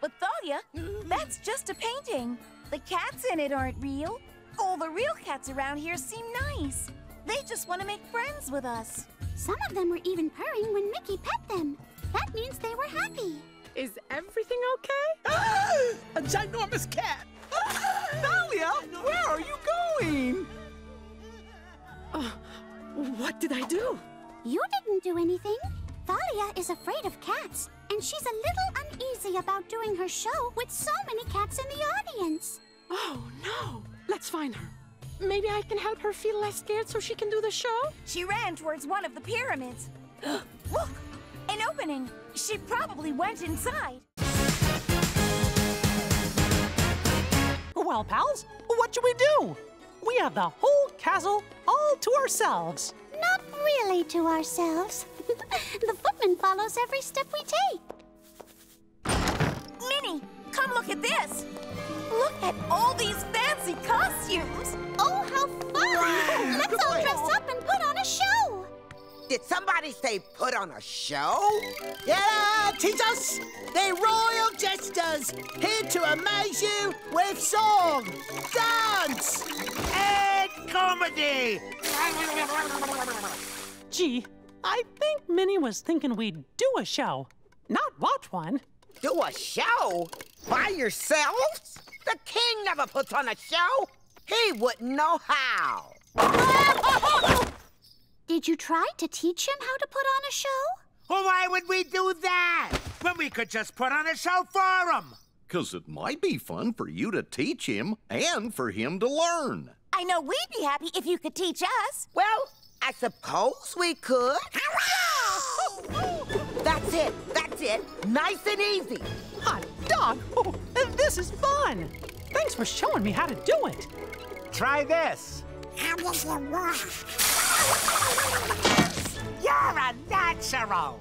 But Thalia, that's just a painting. The cats in it aren't real. All the real cats around here seem nice. They just want to make friends with us. Some of them were even purring when Mickey pet them. That means they were happy. Is everything okay? Ah! A ginormous cat! Ah! Thalia, where are you going? What did I do? You didn't do anything. Thalia is afraid of cats, and she's a little uneasy about doing her show with so many cats in the audience. Oh, no. Let's find her. Maybe I can help her feel less scared so she can do the show? She ran towards one of the pyramids. Look! An opening. She probably went inside. Well, pals, what should we do? We have the whole castle all to ourselves. Not really to ourselves. The footman follows every step we take. Minnie, come look at this. Look at all these fancy costumes! Oh, how fun! Wow. Let's all dress up and put on a show! Did somebody say put on a show? Yeah, teachers! They're royal jesters, here to amaze you with song, dance, and comedy! Gee, I think Minnie was thinking we'd do a show, not watch one. Do a show? By yourselves? The king never puts on a show. He wouldn't know how. Did you try to teach him how to put on a show? Well, why would we do that? When we could just put on a show for him. Because it might be fun for you to teach him and for him to learn. I know we'd be happy if you could teach us. Well, I suppose we could. That's it. That's it. Nice and easy. Hot dog! Oh, this is fun! Thanks for showing me how to do it. Try this. You're a natural.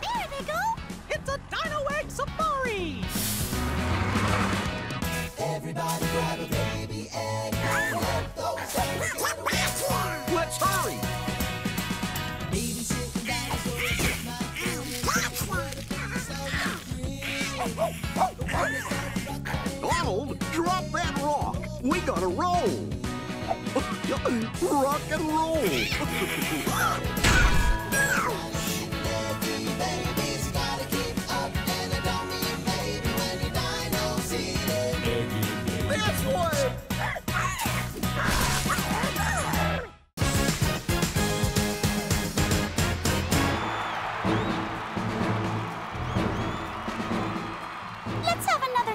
There they go. It's a dino egg safari. Everybody grab a baby egg. Let those eggs get away. Let's hurry. Donald, drop that rock. We gotta roll. Rock and roll. Every baby's gotta keep up, and I don't mean baby when your dino's eating. This way.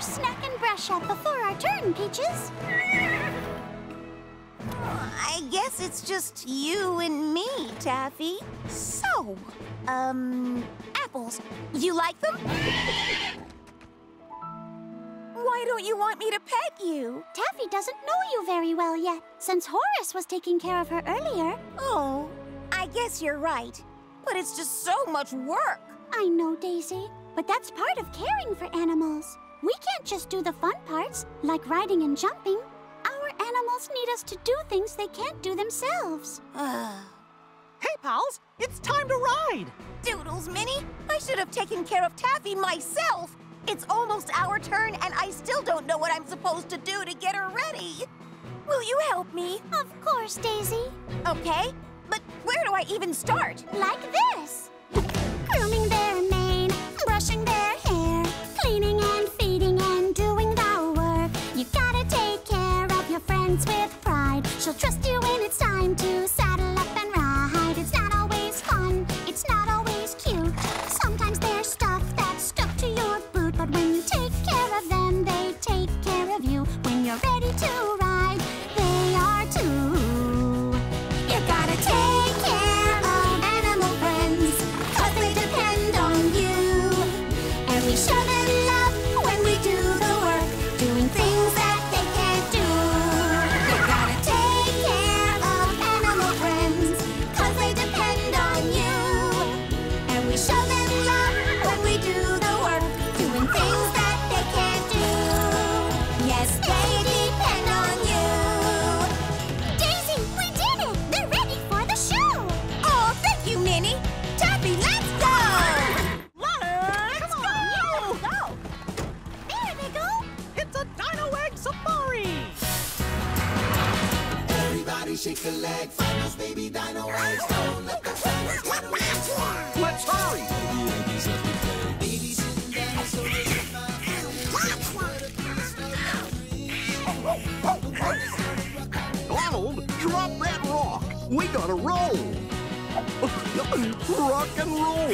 Snack and brush up before our turn, Peaches. I guess it's just you and me, Taffy. So, apples, you like them? Why don't you want me to pet you? Taffy doesn't know you very well yet, since Horace was taking care of her earlier. Oh, I guess you're right. But it's just so much work. I know, Daisy, but that's part of caring for animals. We can't just do the fun parts, like riding and jumping. Our animals need us to do things they can't do themselves. Hey, pals, it's time to ride. Doodles, Minnie, I should have taken care of Taffy myself. It's almost our turn, and I still don't know what I'm supposed to do to get her ready. Will you help me? Of course, Daisy. Okay, but where do I even start? Like this. Grooming their mane, brushing their hair, cleaning and with pride. She'll trust you when it's time to saddle up and ride. It's not always fun, it's not always cute. Sometimes there's stuff that's stuck to your boot, but when you take care of them, they take care of you. When you're ready to ride, they are too. You gotta take care of animal friends, 'cause they depend on you. And we show them love when we do the work, doing things that they can't do. Shake a leg, find those baby dino eggs. Don't let the fellas get away. Let's hurry! Babies and dinosaurs in my family. Donald, drop that rock. We gotta roll. Rock and roll.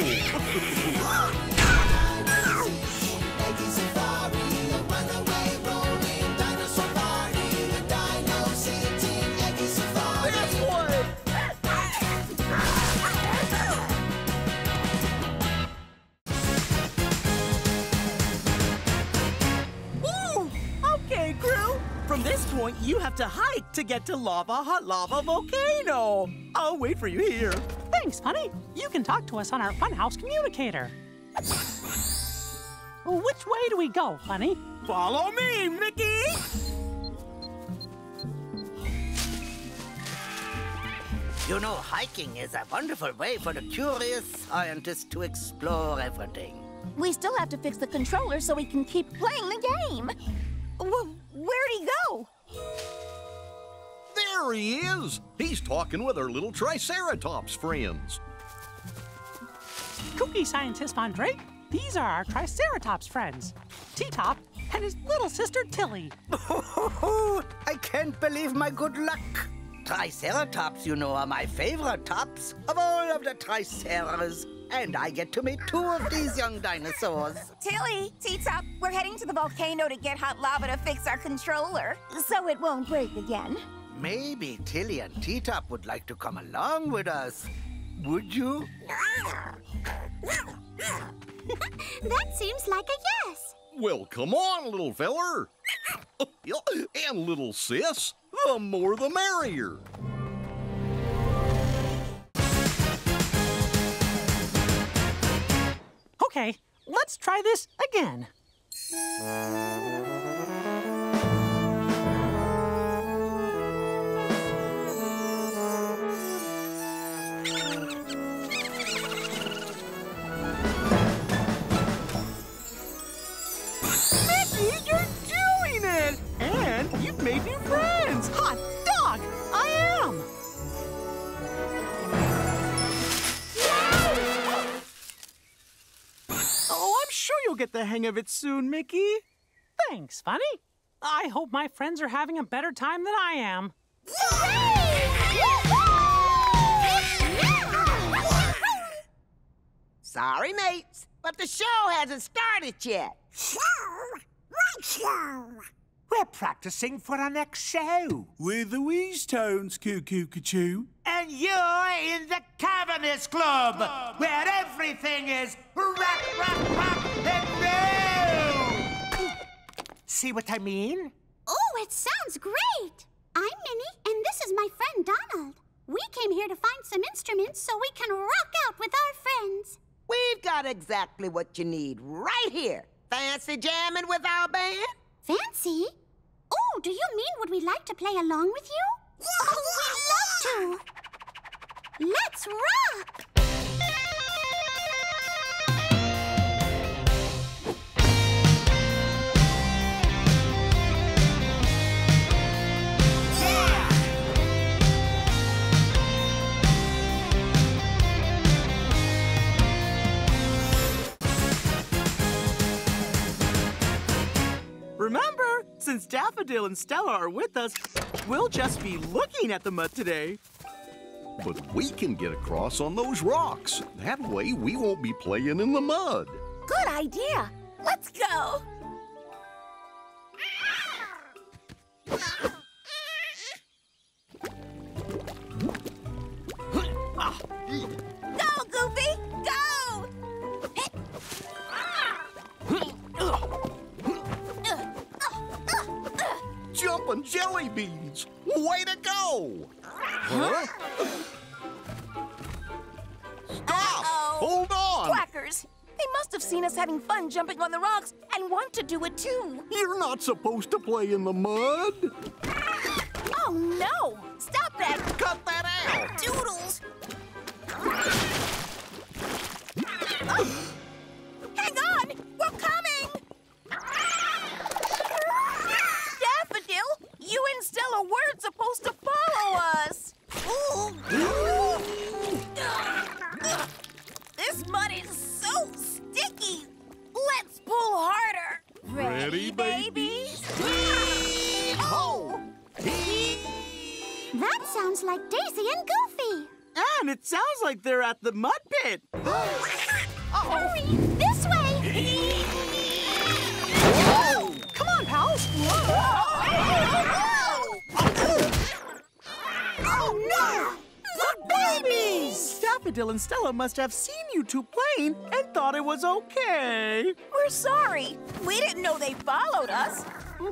Eggies and Barbie, a runaway rolling dinosaur party. The dino city. From this point, you have to hike to get to Hot Lava Volcano. I'll wait for you here. Thanks, honey. You can talk to us on our Funhouse communicator. Which way do we go, honey? Follow me, Mickey! You know, hiking is a wonderful way for the curious scientist to explore everything. We still have to fix the controller so we can keep playing the game. Where'd he go? There he is! He's talking with our little Triceratops friends. Kooky scientist Andre, these are our Triceratops friends, T-Top and his little sister Tilly. I can't believe my good luck. Triceratops, you know, are my favorite tops of all of the Triceras, and I get to meet two of these young dinosaurs. Tilly, T-Top, we're heading to the volcano to get hot lava to fix our controller, so it won't break again. Maybe Tilly and T-Top would like to come along with us. Would you? That seems like a yes. Well, come on, little feller. And little sis. The more the merrier. Okay, let's try this again. Mickey, you're doing it! And you've made new friends! Hot dog! I am! Oh, I'm sure you'll get the hang of it soon, Mickey. Thanks, Funny. I hope my friends are having a better time than I am. Sorry, mates, but the show hasn't started yet. Show? What show? We're practicing for our next show. We're the Weezetones, Cuckoo-Cachoo. And you're in the Cavernous Club, where everything is rock, rock, rock, and roll. See what I mean? Oh, it sounds great. I'm Minnie, and this is my friend Donald. We came here to find some instruments so we can rock out with our friends. We've got exactly what you need right here. Fancy jamming with our band? Fancy? Oh, do you mean would we like to play along with you? Oh, we'd love to! Let's rock! Remember, since Daffodil and Stella are with us, we'll just be looking at the mud today. But we can get across on those rocks. That way, we won't be playing in the mud. Good idea. Let's go. Go, Goofy, go! Jumping jelly beans! Way to go! Huh? Stop! Uh-oh. Hold on! Quackers! They must have seen us having fun jumping on the rocks and want to do it too. You're not supposed to play in the mud. Oh no! Stop that! Cut that out! Doodles! Oh. Hang on! We're coming! You and Stella weren't supposed to follow us. This mud is so sticky. Let's pull harder. Ready, babies? Hee-ho! That sounds like Daisy and Goofy. And it sounds like they're at the mud pit. Hurry, this way. Whoa! Come on, pals. Whoa! Oh, no! The babies! Daffodil and Stella must have seen you two playing and thought it was okay. We're sorry. We didn't know they followed us.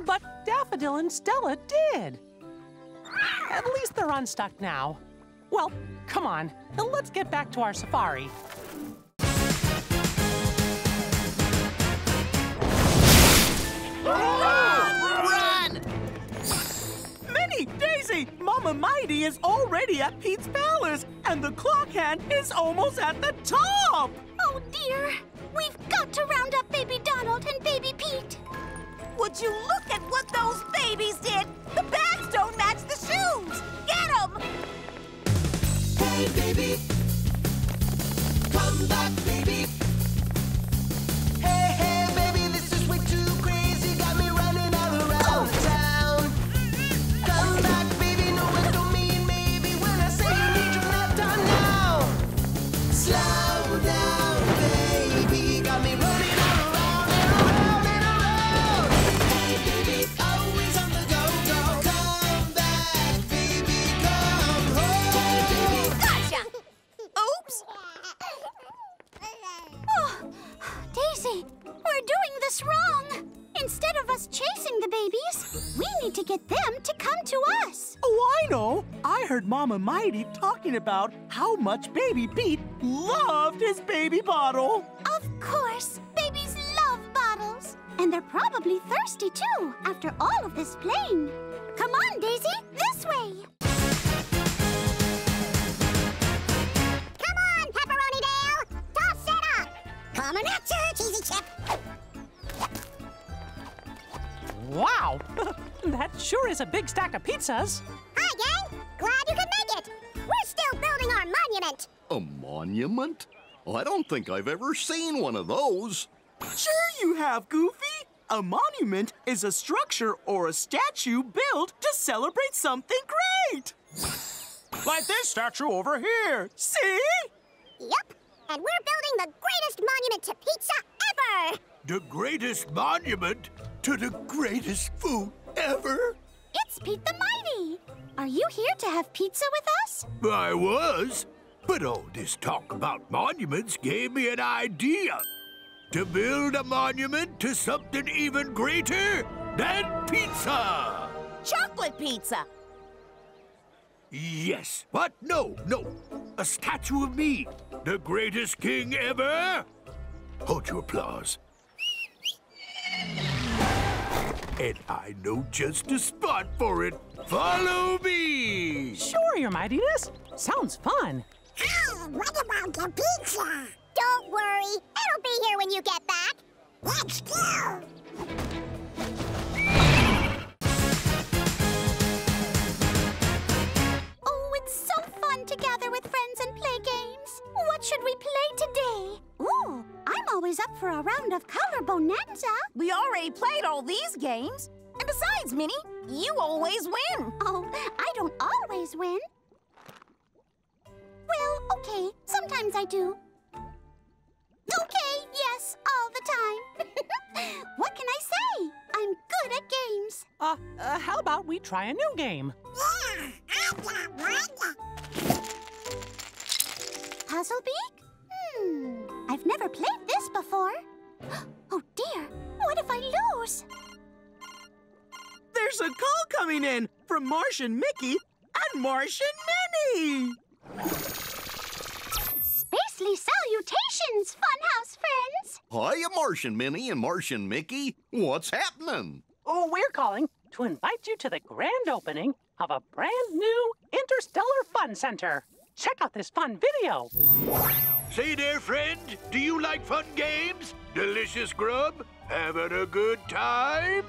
But Daffodil and Stella did. At least they're unstuck now. Well, come on. Let's get back to our safari. Almighty is already at Pete's Palace, and the clock hand is almost at the top! Oh, dear. We've got to round up Baby Donald and Baby Pete. Would you look at what those babies did? The bags don't match the shoes! Get 'em! Hey, baby. Come back, baby. Hey, hey, baby, this is way too crazy. Got me running all around town. Come back, baby, no, I don't mean maybe when I say you need your nap time now. Slow down, baby, got me running all around and around and around. Hey, baby, always on the go, go. Come back, baby, come home. Hey, baby. Gotcha! Oops! Oh, Daisy, we're doing this wrong. Instead of us chasing the babies, we need to get them to come to us. Oh, I know. I heard Mama Mighty talking about how much Baby Pete loved his baby bottle. Of course, babies love bottles. And they're probably thirsty, too, after all of this playing. Come on, Daisy, this way. Coming at you, Cheesy Chip. Wow, that sure is a big stack of pizzas. Hi, gang. Glad you could make it. We're still building our monument. A monument? Well, I don't think I've ever seen one of those. Sure you have, Goofy. A monument is a structure or a statue built to celebrate something great. Like this statue over here. See? Yep. And we're building the greatest monument to pizza ever! The greatest monument to the greatest food ever? It's Pete the Mighty! Are you here to have pizza with us? I was, but all this talk about monuments gave me an idea. To build a monument to something even greater than pizza! Chocolate pizza! Yes, but no. A statue of me, the greatest king ever. Hold your applause. And I know just a spot for it. Follow me. Sure, Your Mightiness. Sounds fun. Oh, what about the pizza? Don't worry, it'll be here when you get back. Let's go. To gather with friends and play games. What should we play today? Ooh, I'm always up for a round of color bonanza. We already played all these games. And besides, Minnie, you always win. Oh, I don't always win. Well, okay, sometimes I do. Okay, yes, all the time. What can I say? I'm good at games. How about we try a new game? Yeah, I got one. Puzzle Beak? I've never played this before. Oh, dear. What if I lose? There's a call coming in from Martian Mickey and Martian Minnie. Spacely salutations, Funhouse friends. Hiya, Martian Minnie and Martian Mickey. What's happening? Oh, we're calling to invite you to the grand opening of a brand new interstellar fun center. Check out this fun video. Say there, friend, do you like fun games? Delicious grub? Having a good time?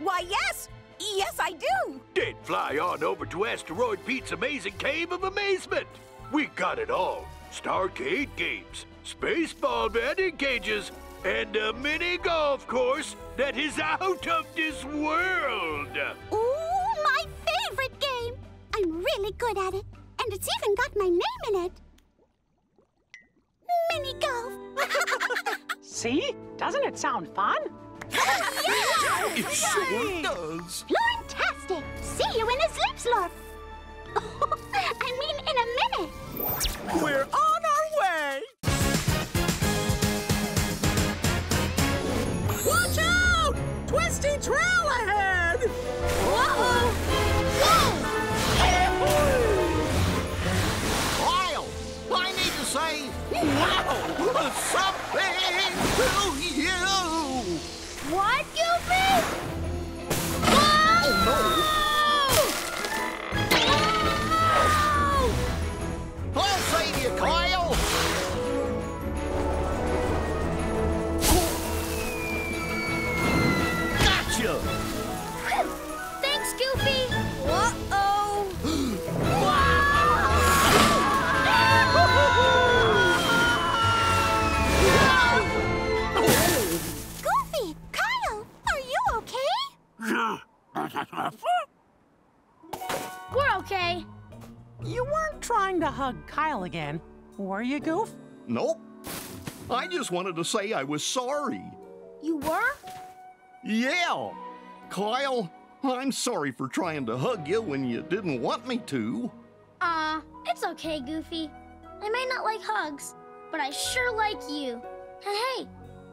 Why, yes. Yes, I do. Then fly on over to Asteroid Pete's amazing cave of amazement. We got it all. Starcade games, space ball batting cages, and a mini golf course that is out of this world. Ooh, my favorite game. I'm really good at it. And it's even got my name in it. Mini golf. See? Doesn't it sound fun? Yeah! It sure does. Fantastic. See you in a sleep slurp. I mean, in a minute. We're on our way. Watch out! Twisty trail ahead. Whoa! Whoa! Say, wow, something to you! What, Goofy? Whoa! Oh, no! Whoa! We're okay. You weren't trying to hug Kyle again, were you, Goof? Nope. I just wanted to say I was sorry. You were? Yeah. Kyle, I'm sorry for trying to hug you when you didn't want me to. It's okay, Goofy. I may not like hugs, but I sure like you. And hey,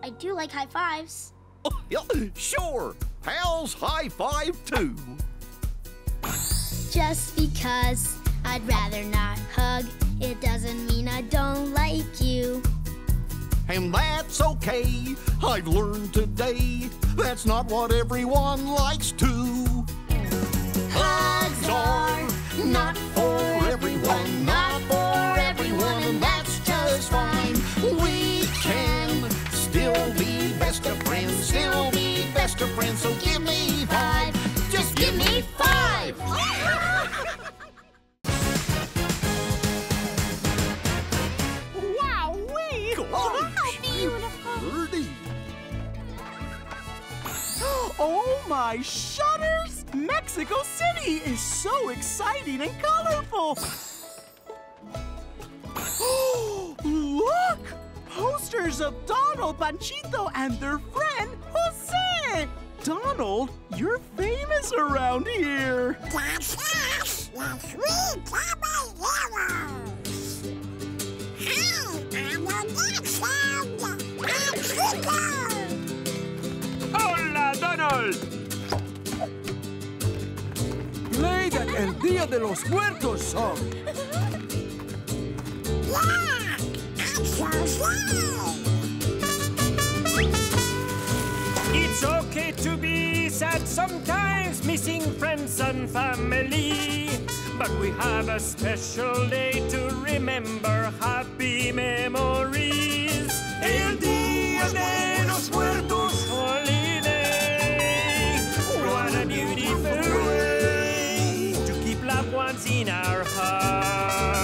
I do like high fives. Oh, yeah, sure. Pals high five too. Just because I'd rather not hug, it doesn't mean I don't like you. And that's okay, I've learned today, that's not what everyone likes to. Hugs are not for everyone, not for everyone, and that's just fine. We can still be best of friends, still be best of friends, so give me five, just give me five! Oh my shudders! Mexico City is so exciting and colorful! Look! Posters of Donald, Panchito, and their friend, Jose! Donald, you're famous around here! That's us! The three double heroes! Hi, I'm the next one! I'm Pluto! Hola, Donald! Play that El Dia de los Muertos song! Yeah! I'm so slow! It's okay to be sad sometimes, missing friends and family. But we have a special day to remember happy memories. El Dia de los Muertos! In our hearts.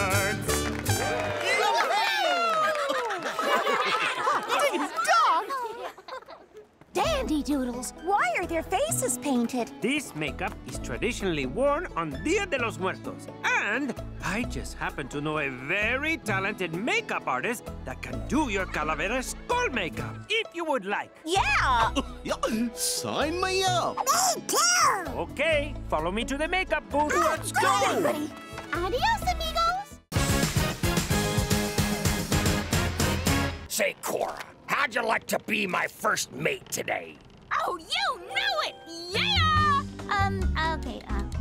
Dandy Doodles, why are their faces painted? This makeup is traditionally worn on Dia de los Muertos. And I just happen to know a very talented makeup artist that can do your Calavera skull makeup, if you would like. Yeah! Sign me up! Me too! Okay, follow me to the makeup booth. Let's go! Adios, amigos! Say, Cora, how'd you like to be my first mate today? Oh, you knew it! Yeah!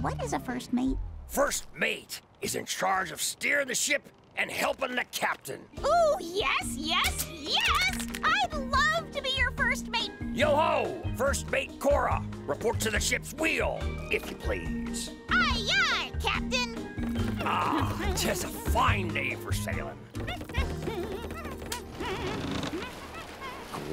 What is a first mate? First mate is in charge of steering the ship and helping the captain. Ooh, yes, yes, yes! I'd love to be your first mate. Yo-ho! First mate Cora, report to the ship's wheel, if you please. Aye, aye, Captain. Ah, 'tis a fine day for sailing.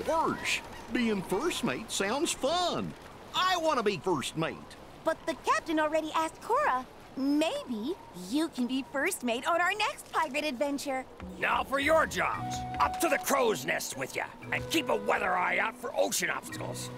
Gosh, being first mate sounds fun. I want to be first mate. But the captain already asked Cora. Maybe you can be first mate on our next pirate adventure. Now for your jobs. Up to the crow's nest with you. And keep a weather eye out for ocean obstacles.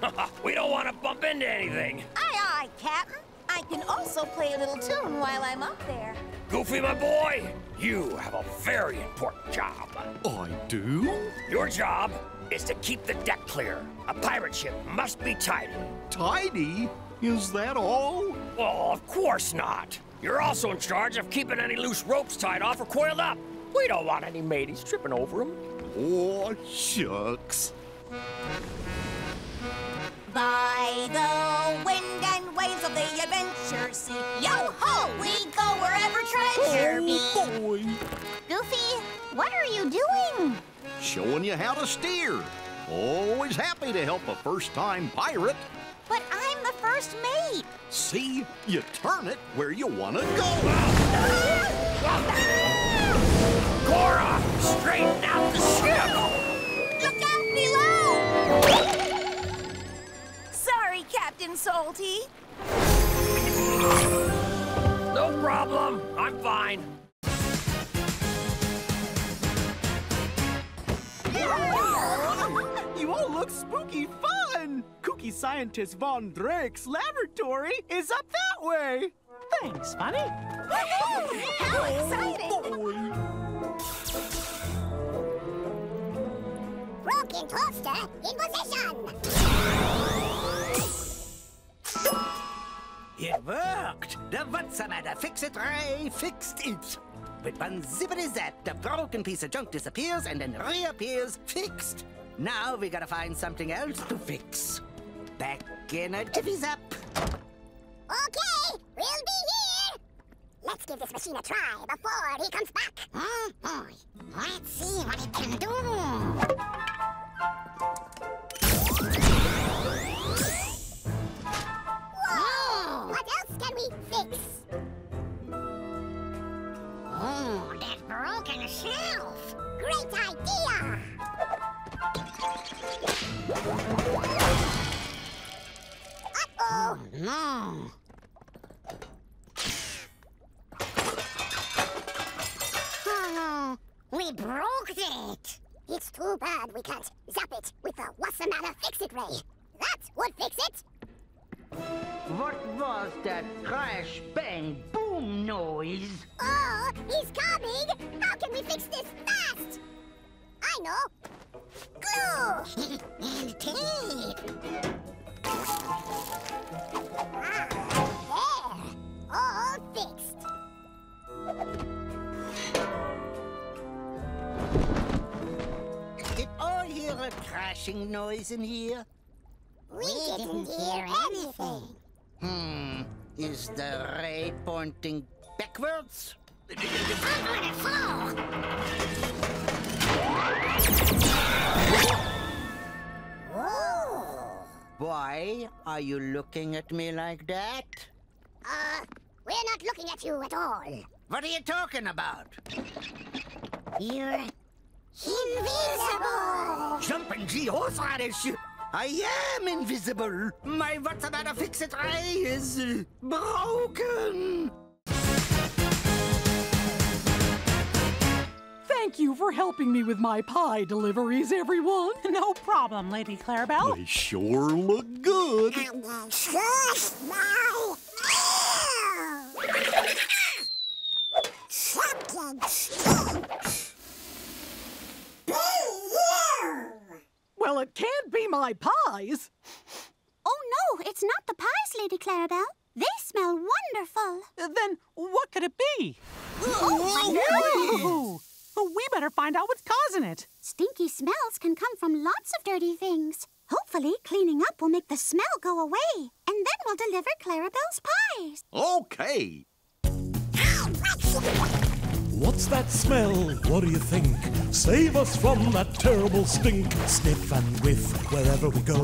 We don't want to bump into anything. Aye, aye, Captain. I can also play a little tune while I'm up there. Goofy, my boy, you have a very important job. I do? Your job is to keep the deck clear. A pirate ship must be tidy. Tidy? Is that all? Well, of course not. You're also in charge of keeping any loose ropes tied off or coiled up. We don't want any mateys tripping over them. Oh, shucks. By the wind and waves of the adventure sea, yo-ho, we go wherever treasure be. Oh, boy. Goofy, what are you doing? Showing you how to steer. Always happy to help a first-time pirate. But I'm the first mate. See? You turn it where you want to go. Cora, straighten out the ship. Look out below. Sorry, Captain Salty. No problem. I'm fine. You all look spooky fun. Cookie lucky scientist Von Drake's laboratory is up that way. Thanks, Funny. How exciting! Rocket toaster in position! It worked! The what's-a-matter fix-it ray fixed it. But one zippity-zap, the broken piece of junk disappears and then reappears fixed. Now we gotta find something else to fix. Back in a jiffy-zap. Okay, we'll be here. Let's give this machine a try before he comes back. Oh boy, let's see what it can do. Whoa! What else can we fix? Oh, that broken shelf. Great idea. Uh-oh. Oh, no. Oh, we broke it. It's too bad we can't zap it with the Wassamana Fix-It Ray. That would fix it. What was that crash, bang, boom noise? Oh, he's coming. How can we fix this fast? I know. Glue! And tape! Ah, there! All fixed! Did all hear a crashing noise in here? We didn't hear anything. Is the ray pointing backwards? I'm gonna fall! Oh. Why are you looking at me like that? We're not looking at you at all. What are you talking about? You're invisible! Jumping G-horse radish! I am invisible! My what's about to fix it ray is broken! Thank you for helping me with my pie deliveries, everyone. No problem, Lady Clarabelle. They sure look good. And they sure smell. Something stinks. Be you. Well, it can't be my pies. Oh, no, it's not the pies, Lady Clarabelle. They smell wonderful. Then what could it be? Oh, my God. We better find out what's causing it. Stinky smells can come from lots of dirty things. Hopefully, cleaning up will make the smell go away. And then we'll deliver Clarabelle's pies. Okay. What's that smell? What do you think? Save us from that terrible stink. Sniff and whiff wherever we go.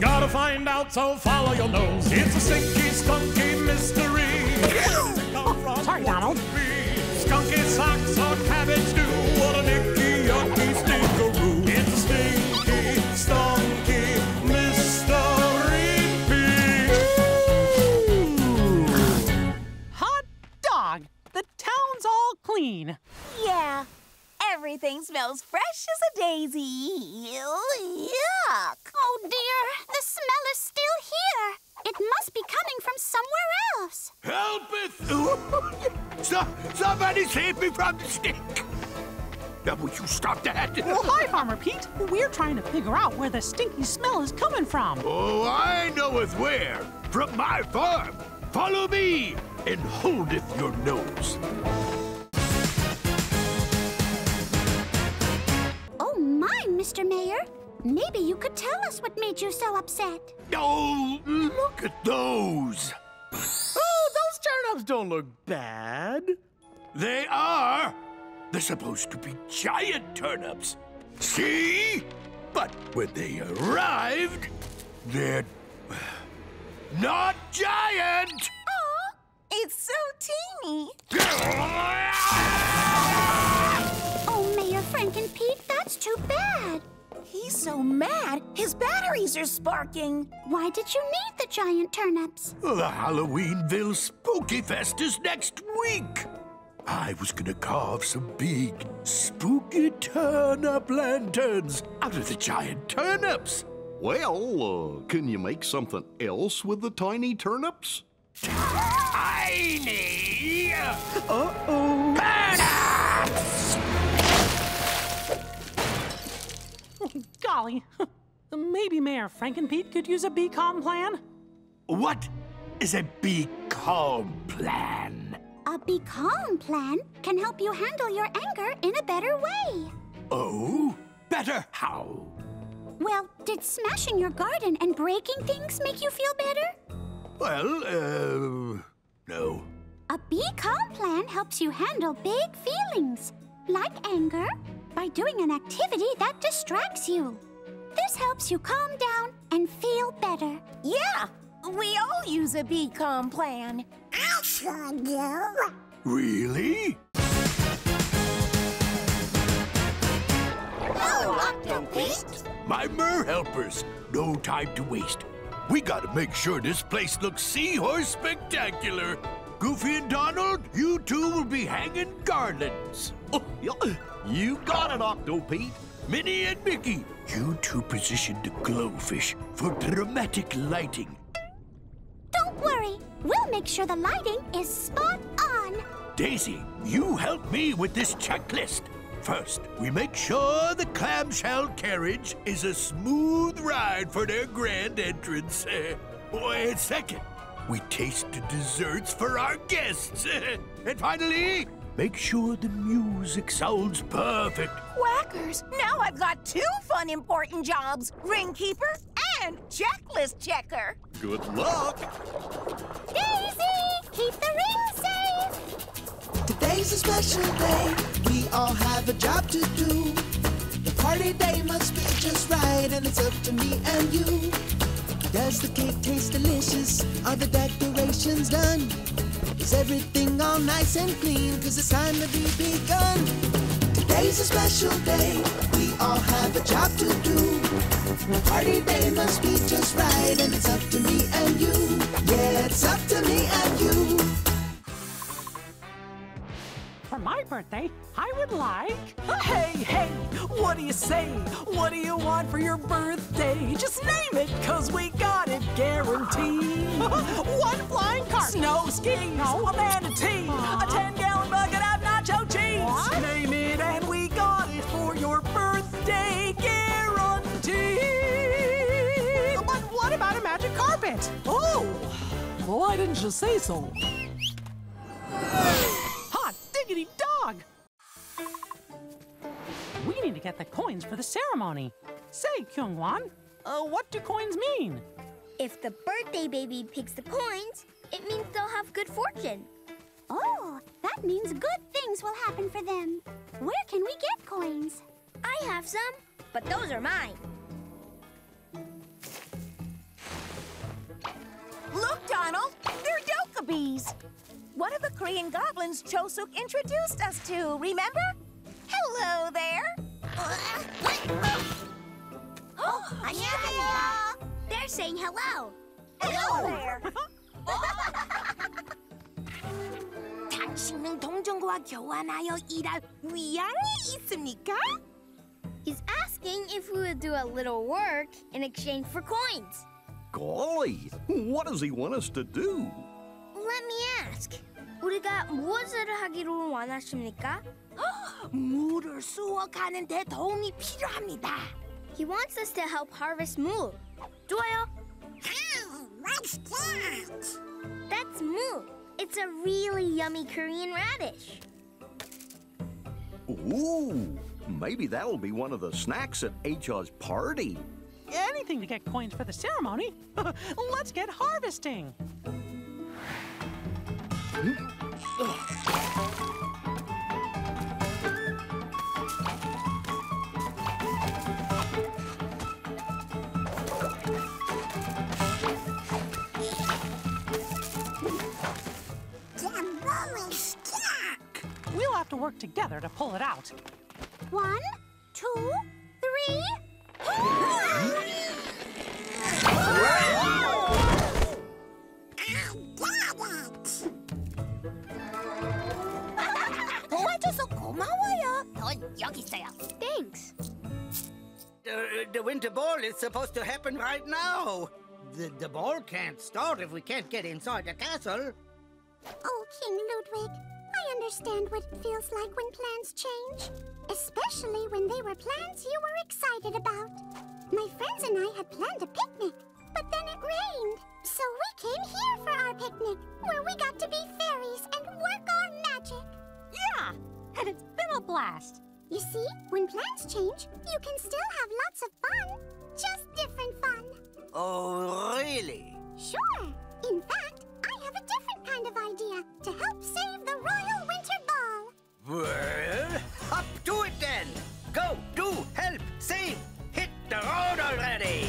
Gotta find out, so follow your nose. It's a stinky, skunky mystery. Oh, sorry, Donald. Skunky socks or cabbage stew, what an icky, yucky stinkeroo. It's a stinky, skunky mystery bee. Hot dog! The town's all clean. Yeah, everything smells fresh as a daisy. Yuck! Oh dear, the smell is still here. It must be coming from somewhere else. Help us! Somebody save me from the stink! Now will you stop that? Oh, hi, Farmer Pete. We're trying to figure out where the stinky smell is coming from. Oh, I knoweth where. From my farm. Follow me and holdeth your nose. Oh, my, Mr. Mayor. Maybe you could tell us what made you so upset. Oh, look at those. Oh, those turnips don't look bad. They are. They're supposed to be giant turnips. See? But when they arrived, they're not giant. Oh, it's so teeny. Oh, Mayor Frank and Pete, that's too bad. He's so mad, his batteries are sparking. Why did you need the giant turnips? The Halloweenville Spooky Fest is next week. I was gonna carve some big, spooky turnip lanterns out of the giant turnips. Well, can you make something else with the tiny turnips? Tiny! Uh-oh! Turnips! Oh, golly. Maybe Mayor Frankenpete could use a BCOM plan? What is a BCOM plan? A BCOM plan can help you handle your anger in a better way. Oh? Better how? Well, did smashing your garden and breaking things make you feel better? Well, no. A BCOM plan helps you handle big feelings, like anger, by doing an activity that distracts you. This helps you calm down and feel better. Yeah, we all use a BCOM plan. I sure do. Really? Hello, Octopus. My mer helpers, no time to waste. We gotta make sure this place looks seahorse spectacular. Goofy and Donald, you two will be hanging garlands. Oh, you got it, Octopete. Minnie and Mickey, you two positioned the glowfish for dramatic lighting. Don't worry, we'll make sure the lighting is spot on. Daisy, you help me with this checklist. First, we make sure the clamshell carriage is a smooth ride for their grand entrance. And second, we taste the desserts for our guests. And finally, make sure the music sounds perfect. Whackers, now I've got two fun important jobs, ring keeper and checklist checker. Good luck. Daisy, keep the ring safe. Today's a special day. We all have a job to do. The party day must be just right, and it's up to me and you. Does the cake taste delicious? Are the decorations done? Is everything all nice and clean? 'Cause it's time to be begun. Today's a special day. We all have a job to do. Party day must be just right, and it's up to me and you. Yeah, it's up to me and you. For my birthday, I would like... Hey, what do you say? What do you want for your birthday? Just name it, 'cause we got it guaranteed. One flying cart. Snow skis. No. A manatee. A 10-gallon bucket of nacho cheese. What? Name it and we got it for your birthday guaranteed. But what about a magic carpet? Oh, why didn't you say so? Diggity dog! We need to get the coins for the ceremony. Say, Kyungwan, what do coins mean? If the birthday baby picks the coins, it means they'll have good fortune. Oh, that means good things will happen for them. Where can we get coins? I have some, but those are mine. Look, Donald, they're Dokabees. One of the Korean goblins Chosuk introduced us to, remember? Hello there. Oh, yeah. They're saying hello. Hello there. 당신은 동전과 교환하여 일할 위안이 있습니까? He's asking if we would do a little work in exchange for coins. Golly, what does he want us to do? Let me ask. 우리가 무엇을 하기로 원하십니까? 물을 수확하는 데 도움이 필요합니다. He wants us to help harvest 물. 좋아요. Hey, what's that? That's 물. It's a really yummy Korean radish. Ooh, maybe that'll be one of the snacks at H.O.'s party. Anything to get coins for the ceremony. Let's get harvesting. We'll have to work together to pull it out. 1, 2, 3. The winter ball is supposed to happen right now. The ball can't start if we can't get inside the castle. Oh, King Ludwig, I understand what it feels like when plans change. Especially when they were plans you were excited about. My friends and I had planned a picnic, but then it rained. So we came here for our picnic, where we got to be fairies and work our magic. Yeah, and it's been a blast. You see, when plans change, you can still have lots of fun. Just different fun. Oh, really? Sure. In fact, I have a different kind of idea to help save the Royal Winter Ball. Well, up to it then. Go, do, help, save. Hit the road already.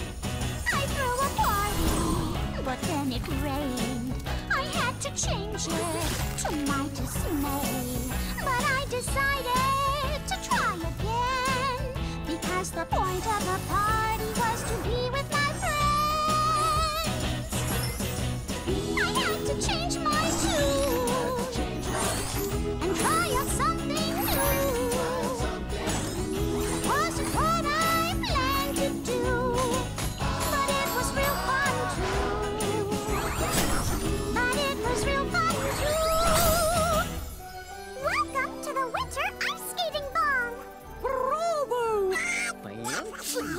I threw a party, but then it rained. I had to change it to my dismay. But I decided to try again, because the point of the party was to be with my friends. I had to change my tune and try out something new. It wasn't what I planned to do, but it was real fun too. But it was real fun too. Welcome to the Winter Ice Skating Ball. Bravo!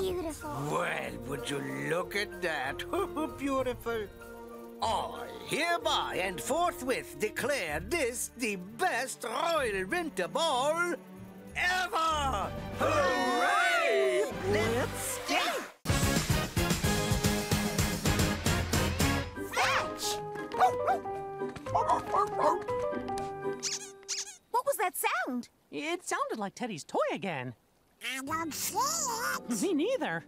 Beautiful. Well, would you look at that? Beautiful. I hereby and forthwith declare this the best Royal Winter Ball ever! Hooray! Let's skate! Fetch! What was that sound? It sounded like Teddy's toy again. I don't see it. Me neither.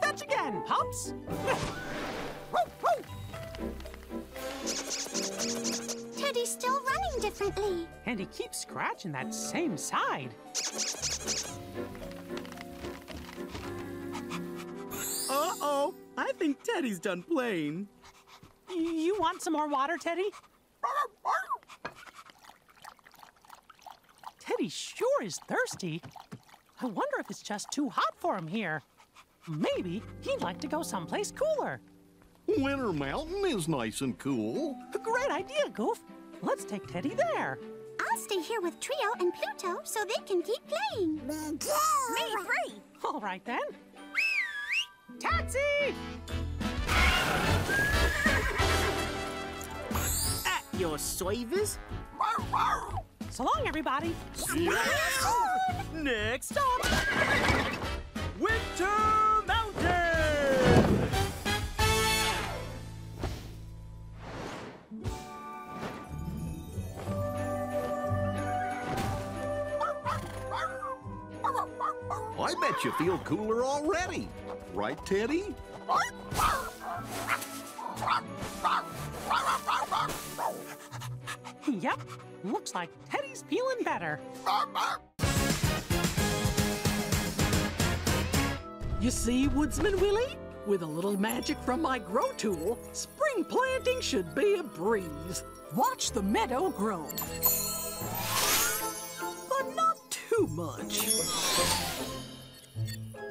Fetch again, Pops! Teddy's still running differently. And he keeps scratching that same side. Uh-oh, I think Teddy's done playing. You want some more water, Teddy? Teddy sure is thirsty. I wonder if it's just too hot for him here. Maybe he'd like to go someplace cooler. Winter Mountain is nice and cool. A great idea, Goof. Let's take Teddy there. I'll stay here with Trio and Pluto so they can keep playing. Me too. Me free. All right, then. Taxi! At your service. So long, everybody. See you soon. Next stop. Winter Mountain! I bet you feel cooler already. Right, Teddy? Yep. Looks like Teddy's feeling better. You see, Woodsman Willy? With a little magic from my grow tool, spring planting should be a breeze. Watch the meadow grow. But not too much.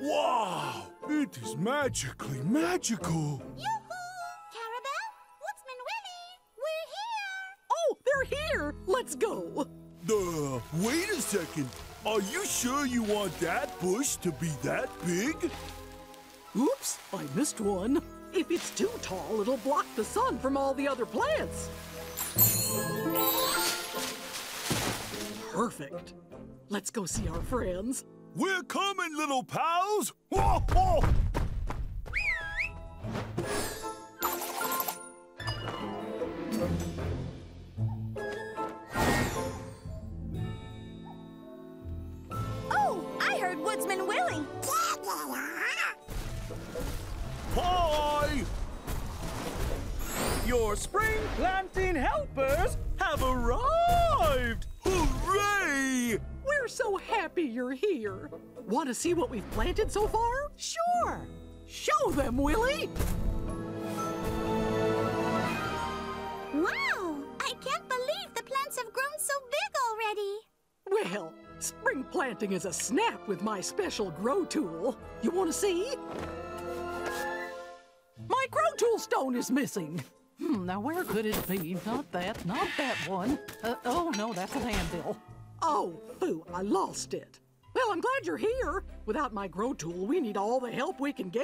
Wow! It is magically magical. Yoo-hoo! Clarabelle, Woodsman Willy, we're here! Oh, they're here! Let's go! Wait a second. Are you sure you want that bush to be that big? Oops, I missed one. If it's too tall, it'll block the sun from all the other plants. Perfect. Let's go see our friends. We're coming, little pals! Whoa, whoa. Woodsman Willy. Hi! Your spring planting helpers have arrived! Hooray! We're so happy you're here. Want to see what we've planted so far? Sure! Show them, Willy! Wow! I can't believe the plants have grown so big already. Well, spring I'm planting is a snap with my special grow tool. You want to see? My grow tool stone is missing. Now where could it be? Not that one. Oh, no, that's an anvil. Oh, foo, I lost it. Well, I'm glad you're here. Without my grow tool, we need all the help we can get.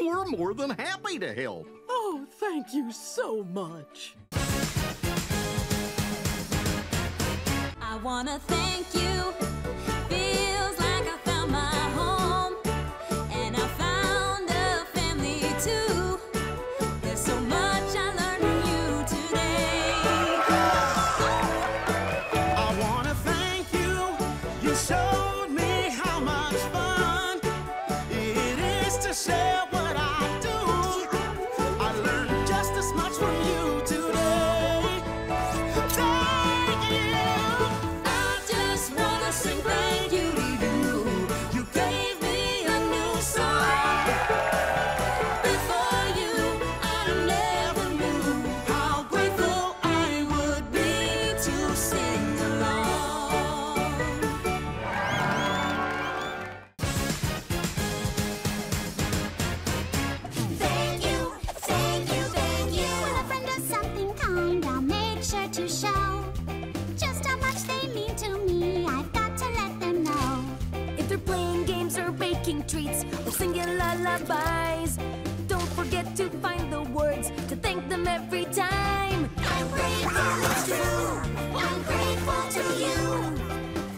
We're more than happy to help. Oh, thank you so much. I want to thank you. Feels like I found my home. And I found a family, too. There's so much I learned from you today. I want to thank you. You showed me how much fun it is to share what I do. I learned just as much from you today. Thank you. I just want to sing thank you to you. You gave me a new song. Before you, I never knew how grateful I would be to sing along. Thank you, thank you, thank you. When a friend does something kind, I'll make sure to show just how much they mean to me. I've got to let them know. If they're playing games or baking treats or singing lullabies, don't forget to find the words to thank them every time. I'm grateful, it's true. I'm grateful to you.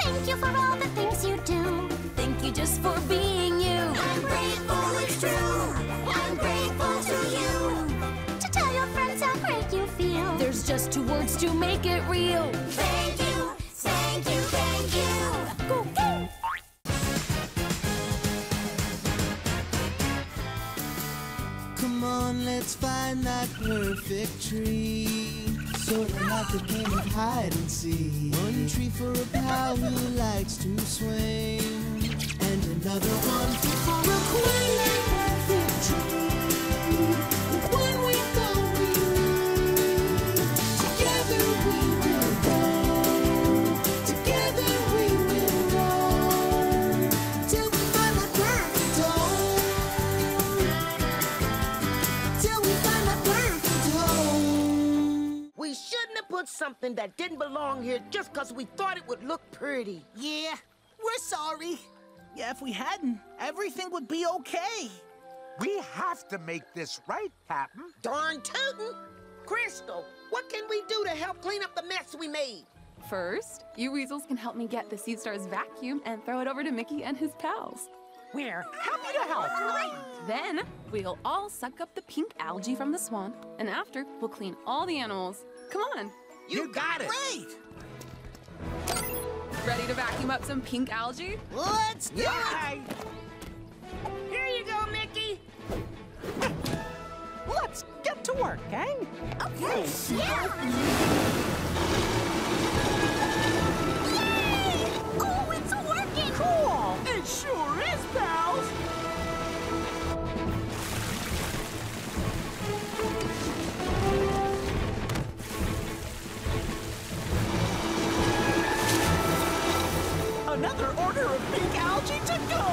Thank you for all the things you do. Thank you just for being you. I'm grateful, it's true. I'm grateful to you. To tell your friends how great you feel. There's just two words to make it real. Thank you, thank you, thank you. Go, go! Come on, let's find that perfect tree. So we'll have a game of hide and seek. One tree for a pal who likes to swing, and another one for a queen and perfect tree. When we go, we win. Together we will go. Together we will go. Till we find a perfect home. Till we find a perfect home. We shouldn't have put something that didn't belong here just because we thought it would look pretty. Yeah, we're sorry. Yeah, if we hadn't, everything would be okay. We have to make this right, Captain. Darn tootin'! Crystal, what can we do to help clean up the mess we made? First, you weasels can help me get the Sea Star's vacuum and throw it over to Mickey and his pals. We're happy to help. Then, we'll all suck up the pink algae from the swamp, and after, we'll clean all the animals. Come on. You got it. Great! Ready to vacuum up some pink algae? Let's do it! Here you go, Mickey. Let's get to work, gang. Okay. Yay! Oh, it's working! Cool! It sure is, pals! Another order of pink algae to go!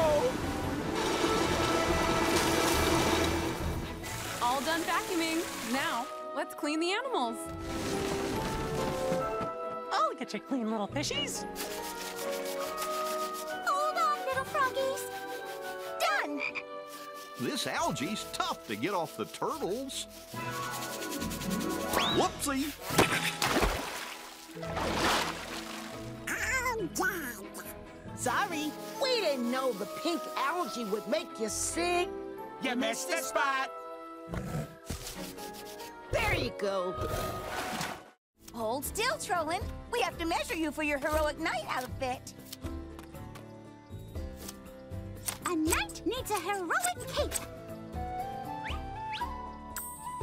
All done vacuuming. Now, let's clean the animals. Oh, look at your clean little fishies. Hold on, little froggies. Done! This algae's tough to get off the turtles. Whoopsie! I'm done. Sorry, we didn't know the pink algae would make you sick. You missed the spot. There you go. Hold still, Trollin. We have to measure you for your heroic knight outfit. A knight needs a heroic cape.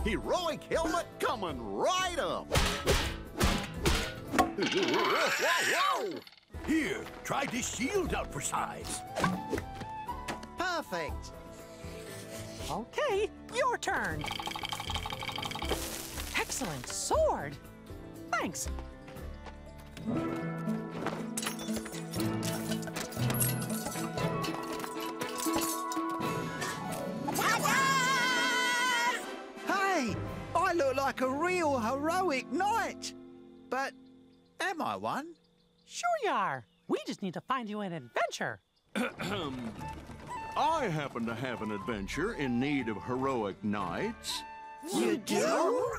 Heroic helmet coming right up. Whoa, whoa! Here, try this shield out for size. Perfect. Okay, your turn. Excellent sword. Thanks. Hey, I look like a real heroic knight. But am I one? Sure you are. We just need to find you an adventure. I happen to have an adventure in need of heroic knights. You do?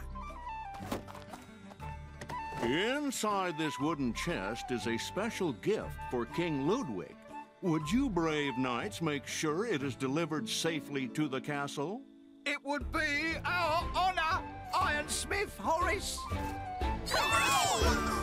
Inside this wooden chest is a special gift for King Ludwig. Would you brave knights make sure it is delivered safely to the castle? It would be our honor, Ironsmith Horace. Hooray!